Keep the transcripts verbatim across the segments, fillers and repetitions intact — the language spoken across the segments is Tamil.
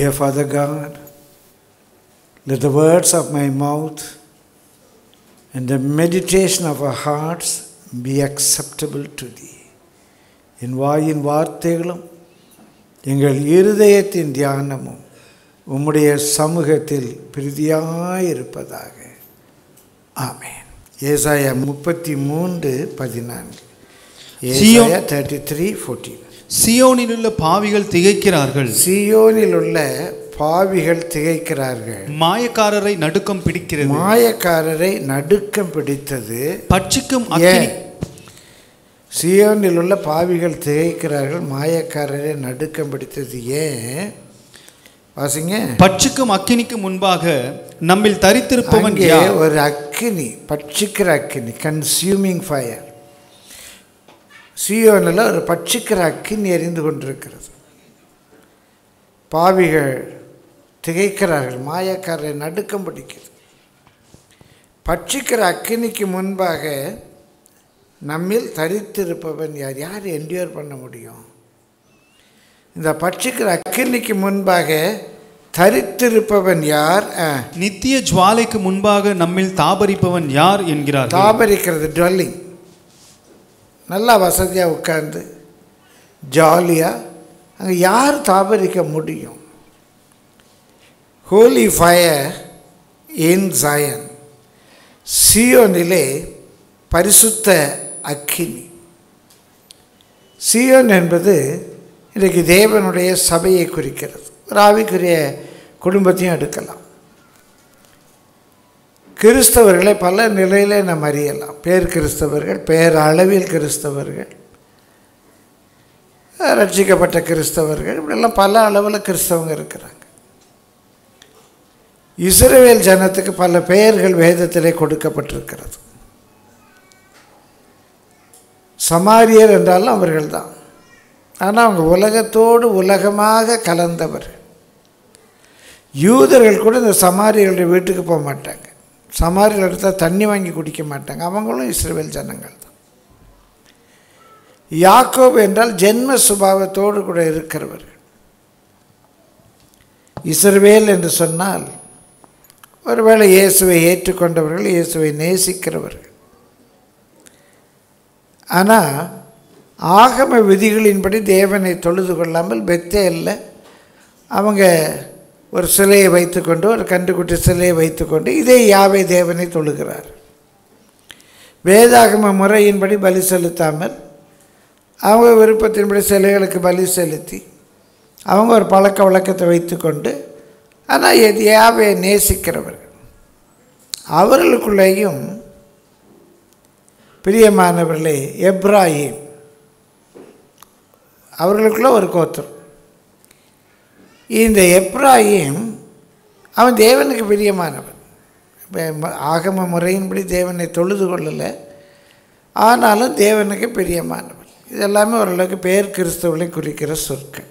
Dear Father God, let the words of my mouth and the meditation of our hearts be acceptable to Thee. In வாயின் வார்த்தைகளும் எங்கள் இருதயத்தின் தியானமும் உம்முடைய சமூகத்தில் பிரதியாயிருப்பதாக. ஆமென். ஏசாயா முப்பத்தி மூன்று பதினான்கு. ஏசாயா முப்பத்தி மூன்று பதினான்கு. சியோனில் உள்ள பாவிகள் திகைக்கிறார்கள். சியோனில் உள்ள பாவிகள் திகைக்கிறார்கள். மாயக்காரரை நடுக்கம் பிடிக்கிறது. மாயக்காரரை நடுக்கம் பிடித்தது. பட்சிக்கும் அக்கினி. சியோனில் உள்ள பாவிகள் திகைக்கிறார்கள். மாயக்காரரை நடுக்கம் பிடித்தது. ஏன் வாசிங்க. பட்சிக்கும் அக்கினிக்கு முன்பாக நம்மில் தரித்திருப்பவன் யார்? ஒரு அக்கினி, பட்சிக்கிற அக்கினி, கன்சியூமிங் ஃபயர். சியோனில் ஒரு பட்சிக்கிற அக்கினி எரிந்து கொண்டிருக்கிறது. பாவிகள் திகைக்கிறார்கள். மாயக்காரரை நடுக்கம் பிடிக்கிறது. பட்சிக்கிற அக்கினிக்கு முன்பாக நம்மில் தரித்திருப்பவன் யார்? யார் என்டியூர் பண்ண முடியும்? இந்த பட்சிக்கிற அக்கினிக்கு முன்பாக தரித்திருப்பவன் யார்? நித்திய ஜுவாலைக்கு முன்பாக நம்மில் தாபரிப்பவன் யார் என்கிறார். தாபரிக்கிறது டுவெல்லிங். நல்லா வசதியாக உட்கார்ந்து ஜாலியாக அங்கே யார் தாபரிக்க முடியும்? Holy fire in Zion. சியோனிலே பரிசுத்த அக்கினி. சியோன் என்பது இன்றைக்கு தேவனுடைய சபையை குறிக்கிறது. ராவிக்குரிய குடும்பத்தையும் எடுக்கலாம். கிறிஸ்தவர்களை பல நிலையில் நாம் அறியலாம். பேர் கிறிஸ்தவர்கள், பேரளவில் கிறிஸ்தவர்கள், ரட்சிக்கப்பட்ட கிறிஸ்தவர்கள், இப்படிலாம் பல அளவில் கிறிஸ்தவங்க இருக்கிறாங்க. இஸ்ரவேல் ஜனத்துக்கு பல பெயர்கள் வேதத்திலே கொடுக்கப்பட்டிருக்கிறது. சமாரியர் என்றாலும் அவர்கள் தான். ஆனால் அவங்க உலகத்தோடு உலகமாக கலந்தவர். யூதர்கள் கூட இந்த சமாரியர்களுடைய வீட்டுக்கு போக மாட்டாங்க. சமாரியர்கள் எடுத்தால் தண்ணி வாங்கி குடிக்க மாட்டாங்க. அவங்களும் இஸ்ரவேல் ஜனங்கள் தான். யாக்கோபு என்றால் ஜென்ம சுபாவத்தோடு கூட இருக்கிறவர்கள். இஸ்ரவேல் என்று சொன்னால் ஒருவேளை இயேசுவை ஏற்றுக்கொண்டவர்கள், இயேசுவை நேசிக்கிறவர்கள். ஆனால் ஆகம விதிகளின்படி தேவனை தொழுது கொள்ளாமல் பெத்தேலில் அவங்க ஒரு சிலையை வைத்துக்கொண்டு, ஒரு கண்டுக்குட்டி சிலையை வைத்துக்கொண்டு இதே யாவே தேவனை தொழுகிறார். வேதாகம முறையின்படி பலி செலுத்தாமல் அவங்க விருப்பத்தின்படி சிலைகளுக்கு பலி செலுத்தி அவங்க ஒரு பழக்க வழக்கத்தை வைத்துக்கொண்டு, ஆனால் எது யாவே நேசிக்கிறவர்கள். அவர்களுக்குள்ளேயும் பிரியமானவர்களே எப்ராஹிம், அவர்களுக்குள்ள ஒரு கோத்திரம். இந்த எப்ராஹிம் அவன் தேவனுக்கு பிரியமானவன். ஆகம முறையின்படி தேவனை தொழுது கொள்ளலை, ஆனாலும் தேவனுக்கு பிரியமானவன். இதெல்லாமே ஓரளவுக்கு பேர் கிறிஸ்தவர்களை குறிக்கிற சொற்கள்.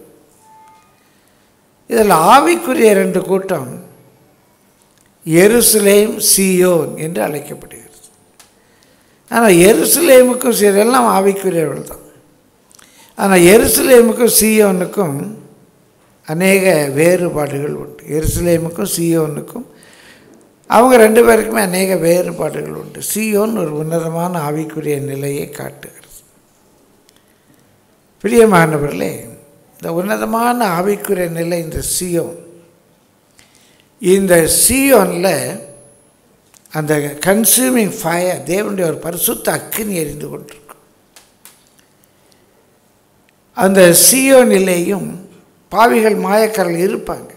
இதில் ஆவிக்குரிய ரெண்டு கூட்டம் எருசலேம், சியோன் என்று அழைக்கப்படுகிறது. ஆனால் எருசலேமுக்கும் சியோனெல்லாம் ஆவிக்குரியவர்கள் தான். ஆனால் எருசலேமுக்கும் சியோனுக்கும் அநேக வேறுபாடுகள் உண்டு. எருசலேமுக்கும் சியோனுக்கும் அவங்க ரெண்டு பேருக்குமே அநேக வேறுபாடுகள் உண்டு. சியோன் ஒரு உன்னதமான ஆவிக்குரிய நிலையை காட்டுகிறது. பிரியமானவர்களே, இந்த உன்னதமான ஆவிக்குரிய நிலை இந்த சியோன். இந்த சியோனில் அந்த கன்சியூமிங் ஃபயர் தேவனுடைய ஒரு பரிசுத்த அக்கினி எரிந்து கொண்டிருக்கும். அந்த சியோனிலேயும் பாவிகள் மாயக்காரர்கள் இருப்பாங்க.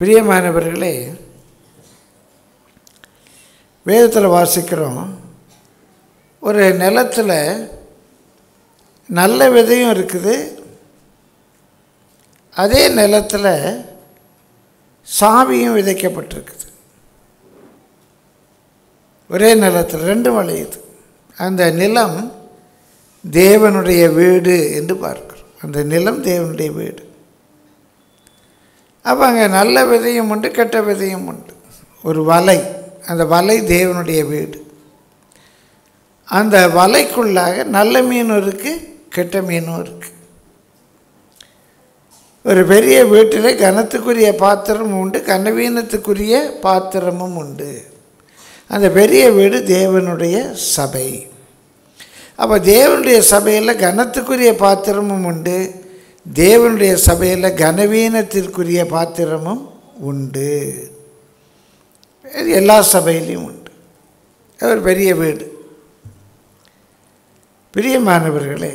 பிரியமானவர்களே, வேதத்தில் வாசிக்கிறோம், ஒரு நிலத்தில் நல்ல விதையும் இருக்குது, அதே நிலத்தில் சாவியும் விதைக்கப்பட்டிருக்குது. ஒரே நிலத்தில் ரெண்டு விளையுது. அந்த நிலம் தேவனுடைய வீடு என்று பார்க்கிறோம். அந்த நிலம் தேவனுடைய வீடு. அப்போ அங்கே நல்ல விதையும் உண்டு, கெட்ட விதையும் உண்டு. ஒரு வலை, அந்த வலை தேவனுடைய வீடு. அந்த வலைக்குள்ளாக நல்ல மீனும் இருக்குது, கெட்ட மீனும் இருக்குது. ஒரு பெரிய வீட்டில் கனத்துக்குரிய பாத்திரமும் உண்டு, கனவீனத்துக்குரிய பாத்திரமும் உண்டு. அந்த பெரிய வீடு தேவனுடைய சபை. அப்போ தேவனுடைய சபையில் கனத்துக்குரிய பாத்திரமும் உண்டு, தேவனுடைய சபையில் கனவீனத்திற்குரிய பாத்திரமும் உண்டு. எல்லா சபையிலையும் உண்டு. அது ஒரு பெரிய வீடு. பிரியமானவர்களே,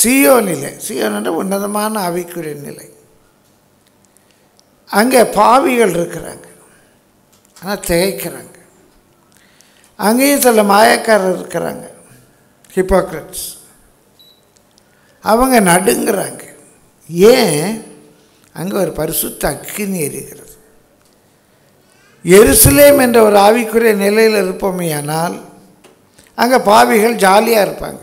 சியோ நிலை, சியோ என்ற உன்னதமான ஆவிக்குரிய நிலை, அங்கே பாவிகள் இருக்கிறாங்க, ஆனால் திகைக்கிறாங்க. அங்கேயும் சில மாயக்காரர் இருக்கிறாங்க, ஹிப்போக்ரட்ஸ். அவங்க நடுங்கிறாங்க. ஏன்? அங்கே ஒரு பரிசுத்த அக்கினி எரிகிறது. எருசலேம் என்ற ஒரு ஆவிக்குரிய நிலையில் இருப்போமையானால் அங்கே பாவிகள் ஜாலியாக இருப்பாங்க.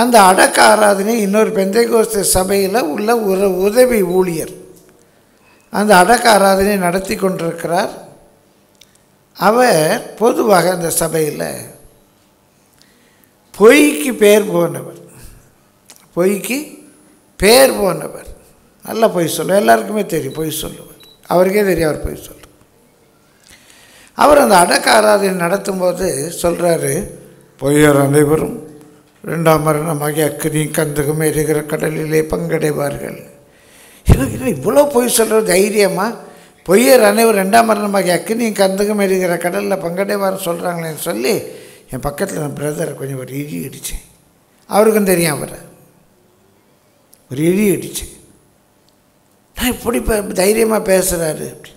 அந்த அடக்க ஆராதனை இன்னொரு பெந்தேகோஸ்து சபையில் உள்ள ஒரு உதவி ஊழியர் அந்த அடக்க ஆராதனை நடத்தி கொண்டிருக்கிறார். அவர் பொதுவாக அந்த சபையில் பொய்க்கு பேர் போனவர், பொய்க்கு பேர் போனவர். நல்லா பொய் சொல்லுவார், எல்லாருக்குமே தெரியும் பொய் சொல்லுவார், அவருக்கே தெரியும் அவர் பொய் சொல்லுவார். அவர் அந்த அடக்க ஆராதனை நடத்தும்போது சொல்கிறாரு, பொய்யர் அனைவரும் ரெண்டாம் மரணமாகிய அக்கினி கந்தகமே இருக்கிற கடலிலே பங்கடைவார்கள். எனக்கு இவ்வளோ பொய் சொல்கிற தைரியமாக பொய்யர் அனைவரும் ரெண்டாம் மரணமாகிய அக்கினி கந்தகமே இருக்கிற கடலில் பங்கடைவார்னு சொல்கிறாங்களேன்னு சொல்லி என் பக்கத்தில் என் பிரதரை கொஞ்சம் ஒரு இடி அடித்தேன். அவருக்கும் தெரியும், அவரை ஒரு இடி அடித்தேன். நான் இப்படி இப்போ தைரியமாக பேசுகிறாரு அப்படின்னு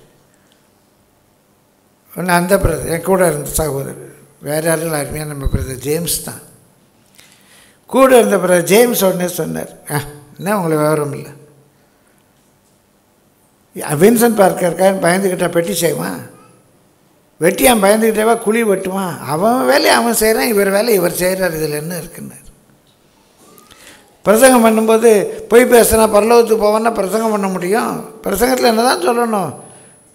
ஒன்று. அந்த பிரதர் என் கூட இருந்த சகோதரர், வேறு யாரும் யாருமே, நம்ம பிரதர் ஜேம்ஸ் தான் கூட இருந்த பிரதர் ஜேம்ஸ். உடனே சொன்னார், ஆ என்ன உங்களுக்கு விவரம் இல்லை, வின்சென்ட் பார்க்கர் இருக்கான்னு பயந்துக்கிட்டா பெட்டி செய்வான், வெட்டியான் பயந்துக்கிட்டேவா குழி வெட்டுவான், அவன் வேலையை அவன் செய்கிறான், இவர் வேலையை இவர் செய்கிறார், இதில் என்ன இருக்குன்னார். பிரசங்கம் பண்ணும்போது போய் பேசுனா பரலோகத்துக்கு போவான்னா பிரசங்கம் பண்ண முடியும், பிரசங்கத்தில் என்ன தான் சொல்லணும்,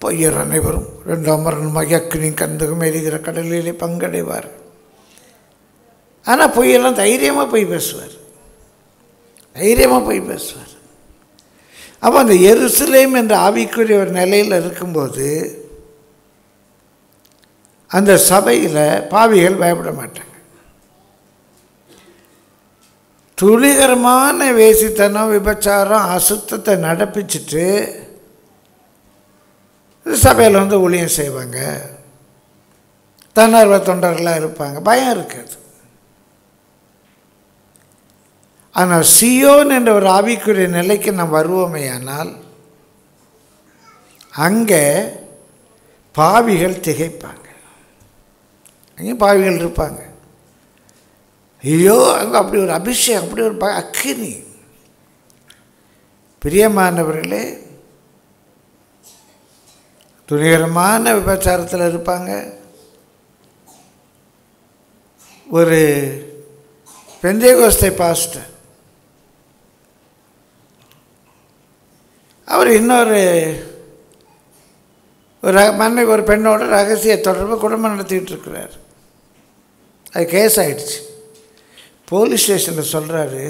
பொய்யர் அனைவரும் ரெண்டாம் மரணமாகிய அக்கினி கந்தகம் எரிகிற கடலிலே பங்கடைவார். ஆனால் பொய்யெல்லாம் தைரியமாக போய் பேசுவார், தைரியமாக போய் பேசுவார். அப்போ அந்த எருசலேம் என்ற ஆவிக்குரிய ஒரு நிலையில் இருக்கும்போது அந்த சபையில் பாவிகள் பயப்பட மாட்டாங்க. துளிகரமான வேசித்தனம், விபச்சாரம், அசுத்தத்தை நடப்பிச்சுட்டு சபையில் வந்து ஊழியம் செய்வாங்க. தன்னார்வ தொண்டர்களாக இருப்பாங்க, பயம் இருக்காது. ஆனால் சியோன் என்ற ஒரு ஆவிக்குரிய நிலைக்கு நாம் வருவோமேயானால் அங்கே பாவிகள் திகைப்பாங்க. அங்கேயும் பாவிகள் இருப்பாங்க. ஐயோ, அங்கே அப்படி ஒரு அபிஷேகம், அப்படி ஒரு அக்கினி. பிரியமானவர்களே, துணிகரமான விபச்சாரத்தில் இருப்பாங்க. ஒரு பெந்தேகோஸ்தை பாஸ்டர், அவர் இன்னொரு ஒரு மன்னை ஒரு பெண்ணோட ரகசிய தொடர்பு குடும்பம் நடத்திக்கிட்டு இருக்கிறார். அது கேஸ் ஆகிடுச்சு. போலீஸ் ஸ்டேஷனில் சொல்கிறாரு,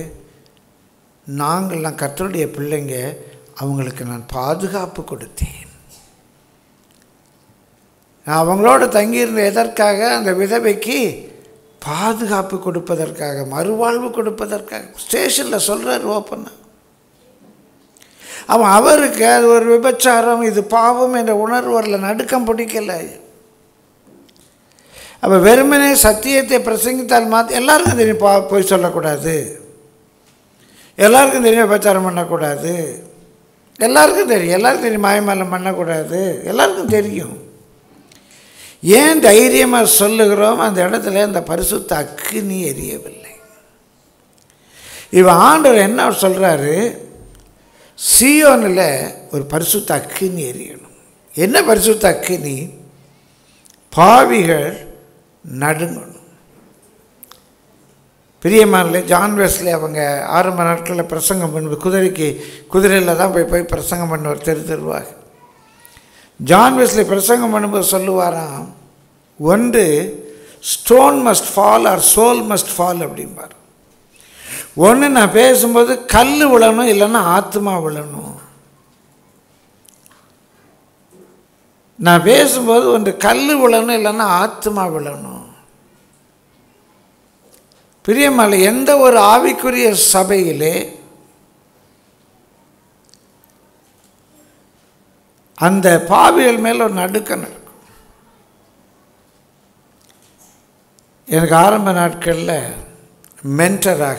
நாங்கள்லாம் கர்த்தருடைய பிள்ளைங்க, அவங்களுக்கு நான் பாதுகாப்பு கொடுத்தேன், நான் அவங்களோட தங்கியிருந்த எதற்காக, அந்த விதவைக்கு பாதுகாப்பு கொடுப்பதற்காக, மறுவாழ்வு கொடுப்பதற்காக. ஸ்டேஷனில் சொல்கிறார் ஓப்பனாக. அவன் அவருக்கு அது ஒரு விபச்சாரம், இது பாவம் என்ற உணர்வு வரல, நடுக்கம் பிடிக்கலை. அப்போ வெறுமனே சத்தியத்தை பிரசங்கித்தால் மாற்றி எல்லாருக்கும் தெரியும் பா போய் சொல்லக்கூடாது, எல்லாருக்கும் தெரியும் விபச்சாரம் பண்ணக்கூடாது, எல்லாருக்கும் தெரியும் எல்லாருக்கும் தெரியும் மாயமாலம் பண்ணக்கூடாது, எல்லாருக்கும் தெரியும். ஏன் தைரியமாக சொல்லுகிறோம்? அந்த இடத்துல அந்த பரிசுத்த அக்கினி எரியவில்லை. இவன் ஆண்டவர் என்ன சொல்கிறாரு? சீயோனில் ஒரு பரிசுத்த அக்கினி எரியணும். என்ன பரிசுத்த அக்கினி? பாவிகள் நடுங்கணும். பிரியமானே, ஜான் வெஸ்லி அவங்க ஆரம்ப நாட்களில் பிரசங்கம் பண்ண குதிரைக்கு குதிரையில் தான் போய் போய் பிரசங்கம் பண்ணுவார், தெரு தெருவாக. ஜான் வெஸ்லி பிரசங்கம் பண்ணும்போது சொல்லுவாராம், ஒன்று stone must fall or soul must fall அப்படிம்பார். ஒன்று நான் பேசும்போது கல் விழணும், இல்லைன்னா ஆத்மா விழணும். நான் பேசும்போது ஒன்று கல் விழணும், இல்லைன்னா ஆத்மா விழணும். பிரியமல்ல, எந்த ஒரு ஆவிக்குரிய சபையிலே அந்த பாவிகள் மேல் ஒரு நடுக்கம் இருக்கும். எனக்கு ஆரம்ப நாட்களில் மென்டராக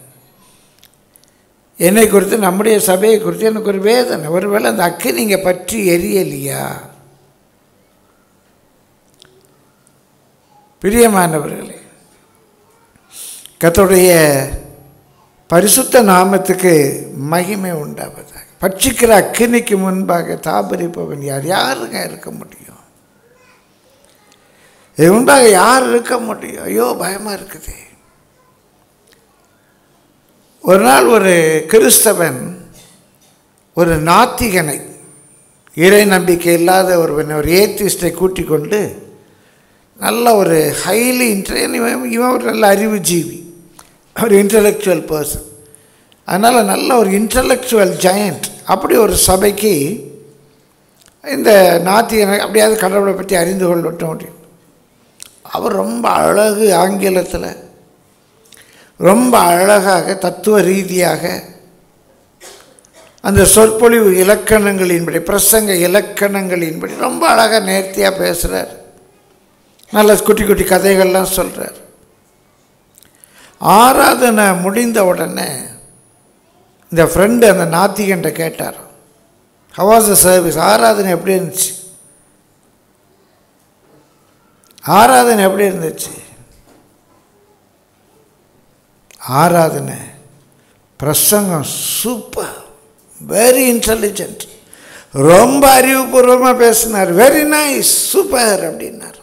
என்னை குறித்து, நம்முடைய சபையை குறித்து எனக்கு ஒரு வேதனை. ஒருவேளை அந்த அக்கி நீங்கள் பற்றி எரியலையா? பிரியமானவர்களே, கர்த்தருடைய பரிசுத்த நாமத்துக்கு மகிமை உண்டாவதாக. பட்சிக்கிற அக்கினிக்கு முன்பாக தாபரிப்பவன் யார்? யாருங்க இருக்க முடியும்? இது முன்பாக யார் இருக்க முடியும்? ஐயோ, பயமாக இருக்குது. ஒரு நாள் ஒரு கிறிஸ்தவன் ஒரு நாத்திகனை, இறை நம்பிக்கை இல்லாத ஒருவன், ஒரு ஏத்திஸ்டை கூட்டிக் கொண்டு நல்ல ஒரு ஹைலி இன்டெலி, இவன் ஒரு நல்ல அறிவுஜீவி, ஒரு இன்டலெக்சுவல் பர்சன், அதனால் நல்ல ஒரு இன்டலெக்சுவல் ஜெயண்ட், அப்படி ஒரு சபைக்கு இந்த நாத்திகனை அப்படியாவது கடவுளை பற்றி அறிந்து கொள்ளட்டும் அப்படின்னு. அவர் ரொம்ப அழகு ஆங்கிலத்தில், ரொம்ப அழகாக தத்துவ ரீதியாக அந்த சொற்பொழிவு இலக்கணங்களின்படி, பிரசங்க இலக்கணங்களின்படி ரொம்ப அழகாக நேர்த்தியாக பேசுகிறார், நல்ல குட்டி குட்டி கதைகள்லாம் சொல்கிறார். ஆராதனை முடிந்த உடனே இந்த ஃப்ரெண்டு அந்த நாத்திகன்ட்ட கேட்டார், ஹவ் வாஸ் த சர்வீஸ்? ஆராதனை எப்படி இருந்துச்சு? ஆராதனை எப்படி இருந்துச்சு? ஆராதனை பிரசங்கம் சூப்பர், வெரி இன்டெலிஜென்ட், ரொம்ப அறிவுபூர்வமாக பேசினார், வெரி நைஸ், சூப்பர் அப்படின்னார்.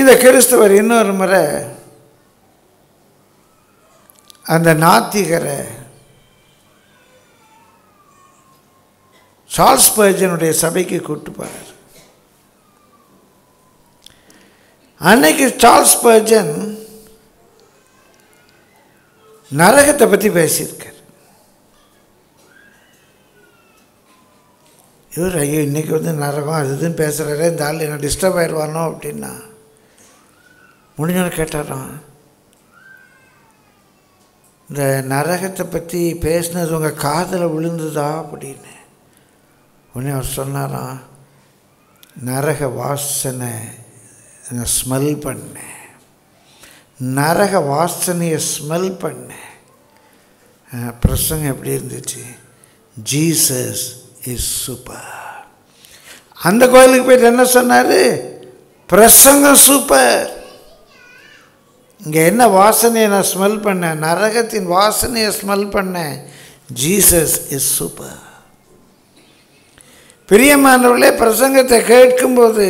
இந்த கிறிஸ்தவர் இன்னொரு முறை அந்த நாத்திகரை சார்ல்ஸ் ஸ்பர்ஜனுடைய சபைக்கு கூப்பிட்டு போகிறார். அன்னைக்கு சார்ல்ஸ் ஸ்பர்ஜன் நரகத்தை பற்றி பேசியிருக்கார். இவர் ஐயோ இன்றைக்கி வந்து நரகம் அது இதுன்னு பேசுகிறாரே, இந்த ஆள் என்ன டிஸ்டர்ப் ஆயிடுவானோ அப்படின்னா முடிஞ்சோன்னு கேட்டாராம், இந்த நரகத்தை பற்றி பேசினது உங்கள் காதில் விழுந்துதா அப்படின்னு. உடனே அவர் சொன்னாராம், நரக வாசனை நான் ஸ்மெல் பண்ணேன், நரக வாசனையை ஸ்மெல் பண்ணேன். பிரசங்கம் எப்படி இருந்துச்சு? Jesus is super. அந்த கோயிலுக்கு போய்ட்டு என்ன சொன்னார்? பிரசங்கம் சூப்பர். இங்கே என்ன வாசனையை நான் ஸ்மெல் பண்ணேன்? நரகத்தின் வாசனையை ஸ்மெல் பண்ணேன். Jesus is super. பிரியமானவர்களே, பிரசங்கத்தை கேட்கும்போது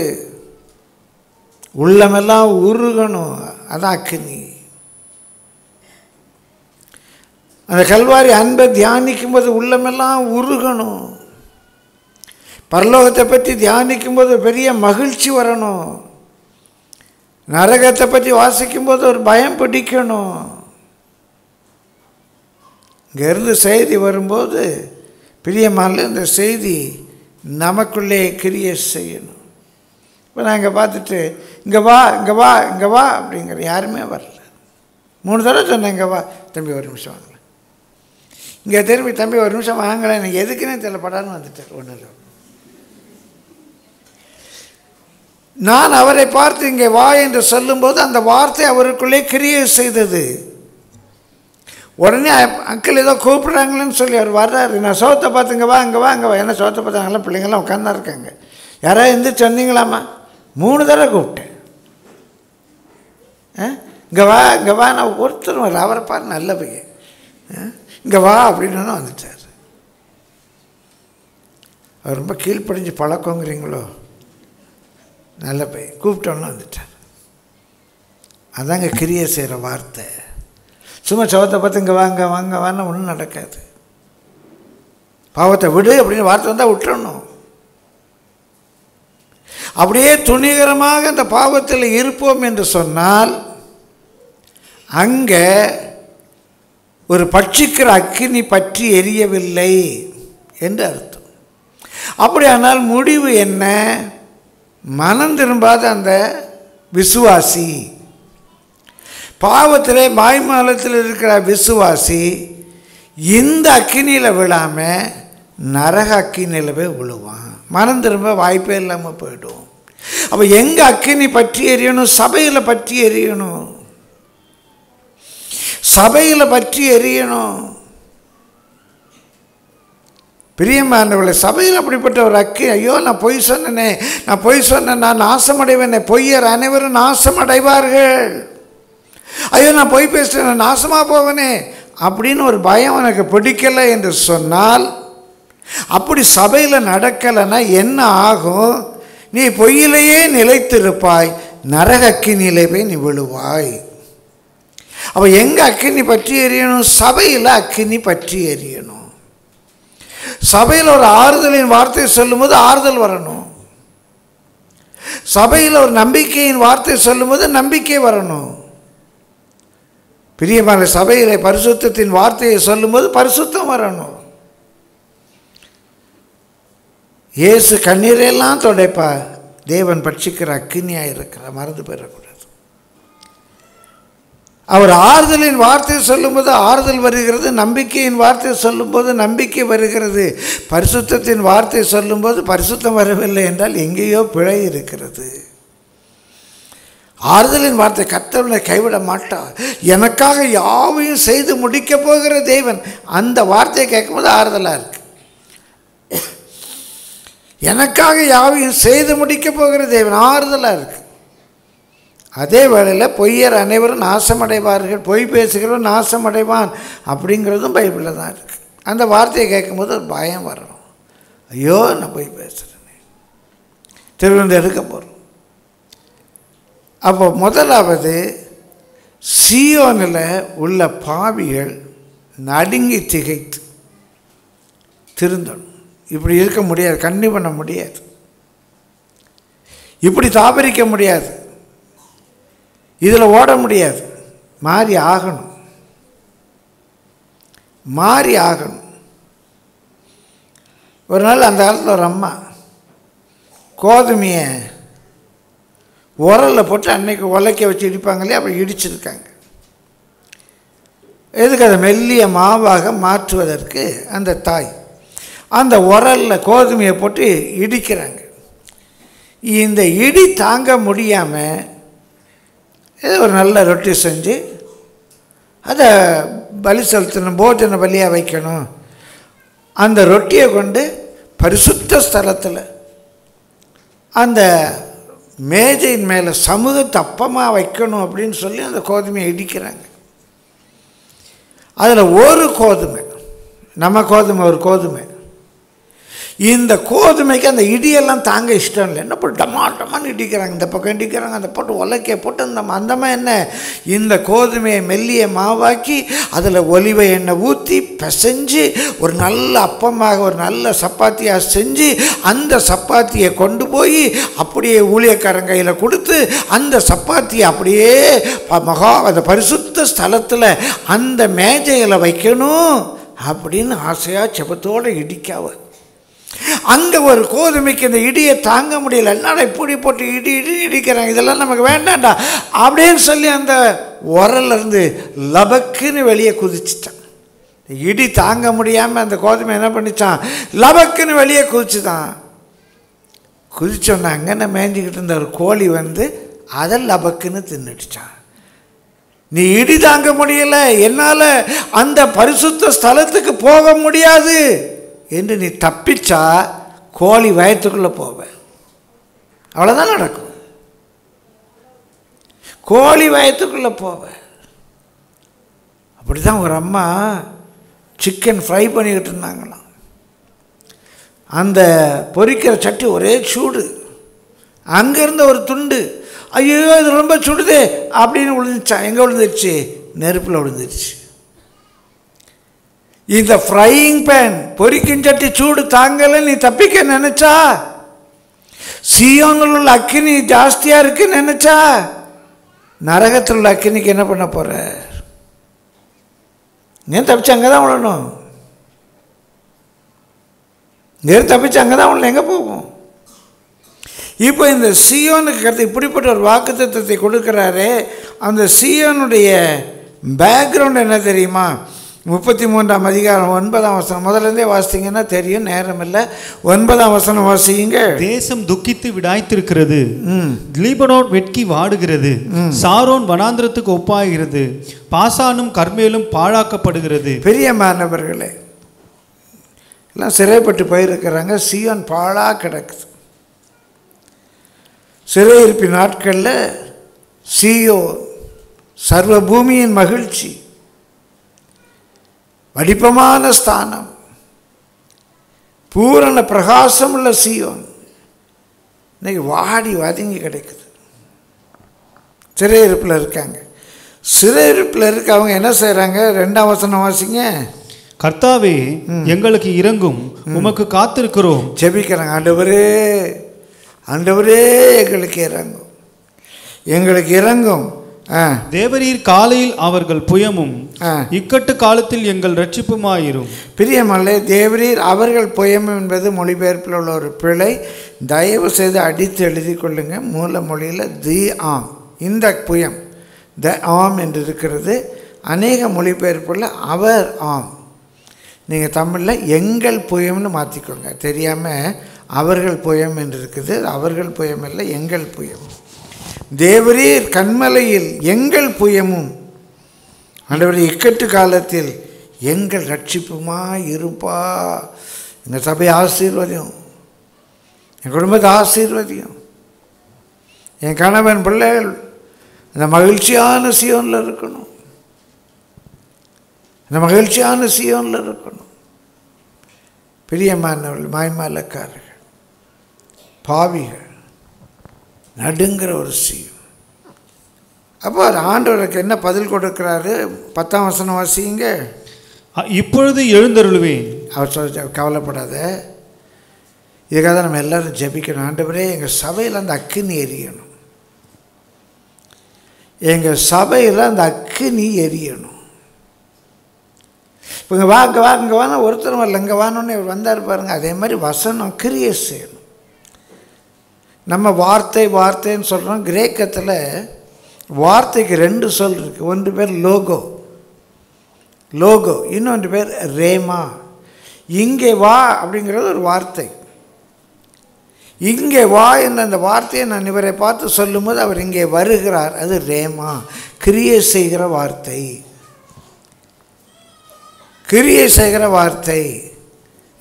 உள்ளமெல்லாம் உருகணும், அதான் அக்கினி. அந்த கல்வாரி அன்பை தியானிக்கும்போது உள்ளமெல்லாம் உருகணும். பரலோகத்தை பற்றி தியானிக்கும்போது பெரிய மகிழ்ச்சி வரணும். நரகத்தை பற்றி வாசிக்கும்போது ஒரு பயம் பிடிக்கணும். இங்கேருந்து செய்தி வரும்போது பிரியமான இந்த செய்தி நமக்குள்ளே கிரியேட் செய்யணும். இப்போ நாங்கள் பார்த்துட்டு இங்கே வா இங்கே வா இங்கே வா அப்படிங்கிற யாருமே வரல. மூணு தடவை சொன்னேன் இங்கே வா தம்பி ஒரு நிமிஷம் வாங்கல, இங்கே திரும்பி தம்பி ஒரு நிமிஷம் வாங்கலை, எனக்கு எதுக்குன்னே தெரியப்படான்னு வந்துட்டார். ஒன்றும் நான் அவரை பார்த்து இங்கே வா என்று சொல்லும்போது அந்த வார்த்தை அவருக்குள்ளே கிரியேட் செய்தது. உடனே அங்கிள் ஏதோ கூப்பிட்றாங்களேன்னு சொல்லி அவர் வர்றாரு. நான் சோத்தை பார்த்துங்க வா அங்கே வா அங்கே வா, ஏன்னா சோத்தை பார்த்தாங்களாம் பிள்ளைங்கள்லாம் உட்கார்ந்தா இருக்காங்க, யாராவது எந்திரிச்சு வந்தீங்களாம்மா? மூணு தடவை கூப்பிட்டேன். ஆ இங்கே வா இங்கே வா, நான் ஒருத்தர் வர அவரை பாரு நல்ல பையன் இங்கே வா அப்படின்னு வந்துட்டார். அவர் ரொம்ப கீழ்ப்படிஞ்சு பழக்கங்கிறீங்களோ, நல்ல பையன் கூப்பிட்டோன்னு வந்துட்டார். அதாங்க கிரியை செய்கிற வார்த்தை. சும்மா சவத்தை பார்த்து இங்கே வாங்க வாங்க வாங்க ஒன்றும் நடக்காது. பாவத்தை விடு அப்படின்னு வார்த்தை வந்தால் விட்டுறணும். அப்படியே துணிகரமாக அந்த பாவத்தில் இருப்போம் என்று சொன்னால் அங்கே ஒரு பட்சிக்கிற அக்கினி பற்றி எரியவில்லை என்று அர்த்தம். அப்படியானால் முடிவு என்ன? மனம் திரும்பாத அந்த விசுவாசி, பாவத்திலே மாய்மாலத்தில் இருக்கிற விசுவாசி இந்த அக்கினியில் விழாமல் நரக அக்கினியில் போய் விழுவான். மனம் திரும்ப வாய்ப்பே இல்லாமல் போயிடும். அப்போ எங்கே அக்கினி பற்றி எரியணும்? சபையில் பற்றி எரியணும், சபையில் பற்றி எரியணும். பிரியமானவர்களே, சபையில் அப்படிப்பட்ட ஒரு அக்கி, ஐயோ நான் பொய் சொன்னனே நான் பொய் சொன்னேன் நான் நாசமடைவேனே, பொய்யர் அனைவரும் நாசமடைவார்கள், ஐயோ நான் பொய் பேசுகிறேன் நான் நாசமாக போவனே அப்படின்னு ஒரு பயம் எனக்கு பிடிக்கலை என்று சொன்னால், அப்படி சபையில் நடக்கலைன்னா என்ன ஆகும்? நீ பொய்யிலேயே நிலைத்திருப்பாய், நரக அக்கினியிலே போய் நீ விழுவாய். அப்போ எங்கே அக்கினி பற்றி எரியணும்? சபையில் அக்கினி பற்றி எரியணும். சபையில் ஒரு ஆறுதலின் வார்த்தை சொல்லும்போது ஆறுதல் வரணும். சபையில் ஒரு நம்பிக்கையின் வார்த்தை சொல்லும்போது நம்பிக்கை வரணும். பிரியமான சபையில் பரிசுத்தத்தின் வார்த்தையை சொல்லும்போது பரிசுத்தம் வரணும். இயேசு கண்ணீரெல்லாம் துடைப்பா, தேவன் பட்சிக்கிற அக்கினியாக இருக்கிற மறந்து போயிடக்கூடாது. அவர் ஆறுதலின் வார்த்தை சொல்லும்போது ஆறுதல் வருகிறது, நம்பிக்கையின் வார்த்தை சொல்லும்போது நம்பிக்கை வருகிறது. பரிசுத்தத்தின் வார்த்தை சொல்லும்போது பரிசுத்தம் வரவில்லை என்றால் எங்கேயோ பிழை இருக்கிறது. ஆறுதலின் வார்த்தை, கர்த்தனை கைவிட மாட்டார், எனக்காக யாவையும் செய்து முடிக்கப் போகிற தேவன், அந்த வார்த்தையை கேட்கும்போது ஆறுதலாக இருக்கு. எனக்காக யாவையும் செய்து முடிக்கப் போகிற தேவன், ஆறுதலாக இருக்குது. அதே வேளையில் பொய்யர் அனைவரும் நாசமடைவார்கள், பொய் பேசுகிறவன் நாசமடைவான் அப்படிங்கிறதும் பைபிளில் தான் இருக்குது. அந்த வார்த்தையை கேட்கும்போது ஒரு பயம் வரணும், ஐயோ நான் பொய் பேசுகிறேனே, திருவிழந்து எடுக்க போகிறோம். அப்போ முதலாவது சீயோனில் உள்ள பாவிகள் நடுங்கி திகைத்து திருந்தணும். இப்படி இருக்க முடியாது, கண்ணி பண்ண முடியாது, இப்படி தாபரிக்க முடியாது, இதில் ஓட முடியாது, மாறி ஆகணும், மாறி ஆகணும். ஒரு நாள் அந்த காலத்தில் ஒரு அம்மா கோதுமையை உரலில் போட்டு அன்னைக்கு உலக்க வச்சு இடிப்பாங்களே, அப்படி இடிச்சிருக்காங்க. எதுக்கு? அதை மெல்லிய மாவாக மாற்றுவதற்கு அந்த தாய் அந்த உரலில் கோதுமையை போட்டு இடிக்கிறாங்க. இந்த இடி தாங்க முடியாமல் ஏதோ ஒரு நல்ல ரொட்டி செஞ்சு அதை பலி செலுத்தணும், போஜன பலியாக வைக்கணும். அந்த ரொட்டியை கொண்டு பரிசுத்த ஸ்தலத்தில் அந்த மேஜையின் மேலே சமூகத்தை அப்பமாக வைக்கணும் அப்படின்னு சொல்லி அந்த கோதுமையை இடிக்கிறாங்க. அதில் ஒரு கோதுமை, நம்ம கோதுமை ஒரு கோதுமை, இந்த கோதுமைக்கு அந்த இடியெல்லாம் தாங்க இஷ்டம் இல்லை, என்ன போட்டு டமால் டமான்னு இடிக்கிறாங்க, இந்த பக்கம் இடிக்கிறாங்க, அந்த போட்டு உலக்கையை போட்டு அந்த அந்தமாக என்ன இந்த கோதுமையை மெல்லிய மாவாக்கி அதில் ஒலிவை எண்ணெய் ஊற்றி பிசைஞ்சு ஒரு நல்ல அப்பமாக ஒரு நல்ல சப்பாத்தியாக செஞ்சு அந்த சப்பாத்தியை கொண்டு போய் அப்படியே ஊழியக்காரங்கையில் கொடுத்து அந்த சப்பாத்தியை அப்படியே மகா அந்த பரிசுத்த ஸ்தலத்தில் அந்த மேஜையில் வைக்கணும் அப்படின்னு ஆசையாக செபத்தோடு இடிக்காவது. அங்கே ஒரு கோதுமைக்கு இந்த இடியை தாங்க முடியல, என்னால் இப்படி போட்டு இடி இடி இடிக்கிறாங்க, இதெல்லாம் நமக்கு வேண்டாண்டா அப்படின்னு சொல்லி அந்த உரலேருந்து லபக்குன்னு வெளியே குதிச்சுட்டான். இடி தாங்க முடியாமல் அந்த கோதுமை என்ன பண்ணிச்சான், லபக்குன்னு வெளியே குதிச்சுதான். குதிச்சோன்னா அங்கன்னு மேய்ஞ்சிக்கிட்டு இருந்த ஒரு கோழி வந்து அதை லபக்குன்னு தின்னுடுச்சான். நீ இடி தாங்க முடியலை, என்னால் அந்த பரிசுத்த ஸ்தலத்துக்கு போக முடியாது என்று நீ தப்பிச்சா கோழி வயத்துக்குள்ளே போவேன், அவ்வளோதான் நடக்கும், கோழி வயத்துக்குள்ளே போவேன். அப்படி தான் ஒரு அம்மா சிக்கன் ஃப்ரை பண்ணிக்கிட்டு இருந்தாங்களாம். அந்த பொரிக்கிற சட்டி ஒரே சூடு, அங்கேருந்த ஒரு துண்டு ஐயோ இது ரொம்ப சுடுது அப்படின்னு விழுந்துச்சா, எங்கே விழுந்துருச்சு, நெருப்பில் விழுந்துருச்சு. இந்த ஃப்ரையிங் பேன் பொரிக்கும் சட்டி சூடு தாங்கலை, நீ தப்பிக்க நினச்சா, சீயோனில் உள்ள அக்கினி ஜாஸ்தியாக இருக்குன்னு நினச்சா, நரகத்தில் உள்ள அக்கினிக்கு என்ன பண்ண போகிற, ஏன் தப்பிச்சு அங்கே தான் விழணும், ஏன் தப்பிச்சு அங்கே தான் விழணும், எங்கே போகும். இப்போ இந்த சீயோனுக்கு கருத்து இப்படிப்பட்ட ஒரு வாக்குத்தத்தத்தை கொடுக்குறாரு. அந்த சீயோனுடைய பேக்ரவுண்ட் என்ன தெரியுமா, முப்பத்தி மூன்றாம் அதிகாரம் ஒன்பதாம் வசனம் முதலேருந்தே வாசித்தீங்கன்னா தெரியும், நேரம் இல்லை, ஒன்பதாம் வசனம் வாசிங்க. தேசம் துக்கித்து விடாய்த்திருக்கிறது, லீபனோன் வெட்கி வாடுகிறது, சாரோன் வனாந்திரத்துக்கு ஒப்பாகிறது, பாசானும் கர்மேலும் பாழாக்கப்படுகிறது. பெரிய மாணவர்களே எல்லாம் சிறைப்பட்டு போயிருக்கிறாங்க, சீயோன் பாழா கிடக்குது. சிறையிருப்பு நாட்களில் சீயோ சர்வ பூமியின் மகிழ்ச்சி, வடிப்பமான ஸ்தானம், பூரண பிரகாசம் உள்ள சீயோன் இன்னைக்கு வாடி வதங்கி கிடைக்குது. சிறையிருப்பில் இருக்காங்க. சிறையிருப்பில் இருக்க அவங்க என்ன செய்கிறாங்க, ரெண்டாம் வசனம் வாசிங்க. கர்த்தாவே எங்களுக்கு இறங்கும், உமக்கு காத்திருக்கிறோம். ஜெபிக்கிறாங்க, ஆண்டவரே ஆண்டவரே எங்களுக்கு இறங்கும், எங்களுக்கு இறங்கும். தேவரீர் காலையில் அவர்கள் புயமும் இக்கட்டு காலத்தில் எங்கள் ரட்சிப்புமாயிரும். பிரியமல்ல, தேவரீர் அவர்கள் புயமும் என்பது மொழிபெயர்ப்பில் உள்ள ஒரு பிழை, தயவு செய்து அடித்து எழுதி கொள்ளுங்க. மூல மொழியில் தி ஆம், இந்த புயம் த ஆம் என்று இருக்கிறது. அநேக மொழிபெயர்ப்பில் அவர் ஆம், நீங்கள் தமிழில் எங்கள் புயம்னு மாற்றிக்கோங்க, தெரியாமல் அவர்கள் புயம் என்று இருக்குது. அவர்கள் புயம் இல்லை, எங்கள் புயம். தேவரீர் கண்மலையில் எங்கள் புயமும், ஆண்டவரே இக்கட்டு காலத்தில் எங்கள் ரட்சிப்புமாய் இருப்பா. எங்கள் சபை ஆசீர்வதியும், என் குடும்பத்தை ஆசீர்வதியும், என் கணவன் பிள்ளைகள் இந்த மகிழ்ச்சியான சீயோனில் இருக்கணும், இந்த மகிழ்ச்சியான சீயோனில் இருக்கணும். பிரியமானவர்கள், மாய்மாலக்காரர்கள், பாவிகள், நடுங்கிற ஒரு சீயம். அப்போ அது ஆண்டவருக்கு என்ன பதில் கொடுக்கிறாரு, பத்தாம் வசனம் வாசிங்க. இப்பொழுது எழுந்தருளுவேன். அவர் கவலைப்படாத, இதுக்காக தான் நம்ம எல்லோரும் ஜெபிக்கணும். ஆண்டவரே எங்கள் சபையில் அந்த அக்கினி எரியணும், எங்கள் சபையில் அந்த அக்கினி எரியணும். இப்போ இங்கே வாங்க வாங்க வாங்க ஒருத்தர் வரல, இங்கே வானோன்னு வந்தார் பாருங்க. அதே மாதிரி வசனம் கிரியை செய்யணும். நம்ம வார்த்தை வார்த்தைன்னு சொல்கிறோம். கிரேக்கத்தில் வார்த்தைக்கு ரெண்டு சொல் இருக்குது, ஒன்று பேர் லோகோ லோகோ இன்னொன்று பேர் ரேமா. இங்கே வா அப்படிங்கிறது ஒரு வார்த்தை, இங்கே வா என்ற அந்த வார்த்தையை நான் இவரை பார்த்து சொல்லும்போது அவர் இங்கே வருகிறார், அது ரேமா, கிரியை செய்கிற வார்த்தை, கிரியை செய்கிற வார்த்தை.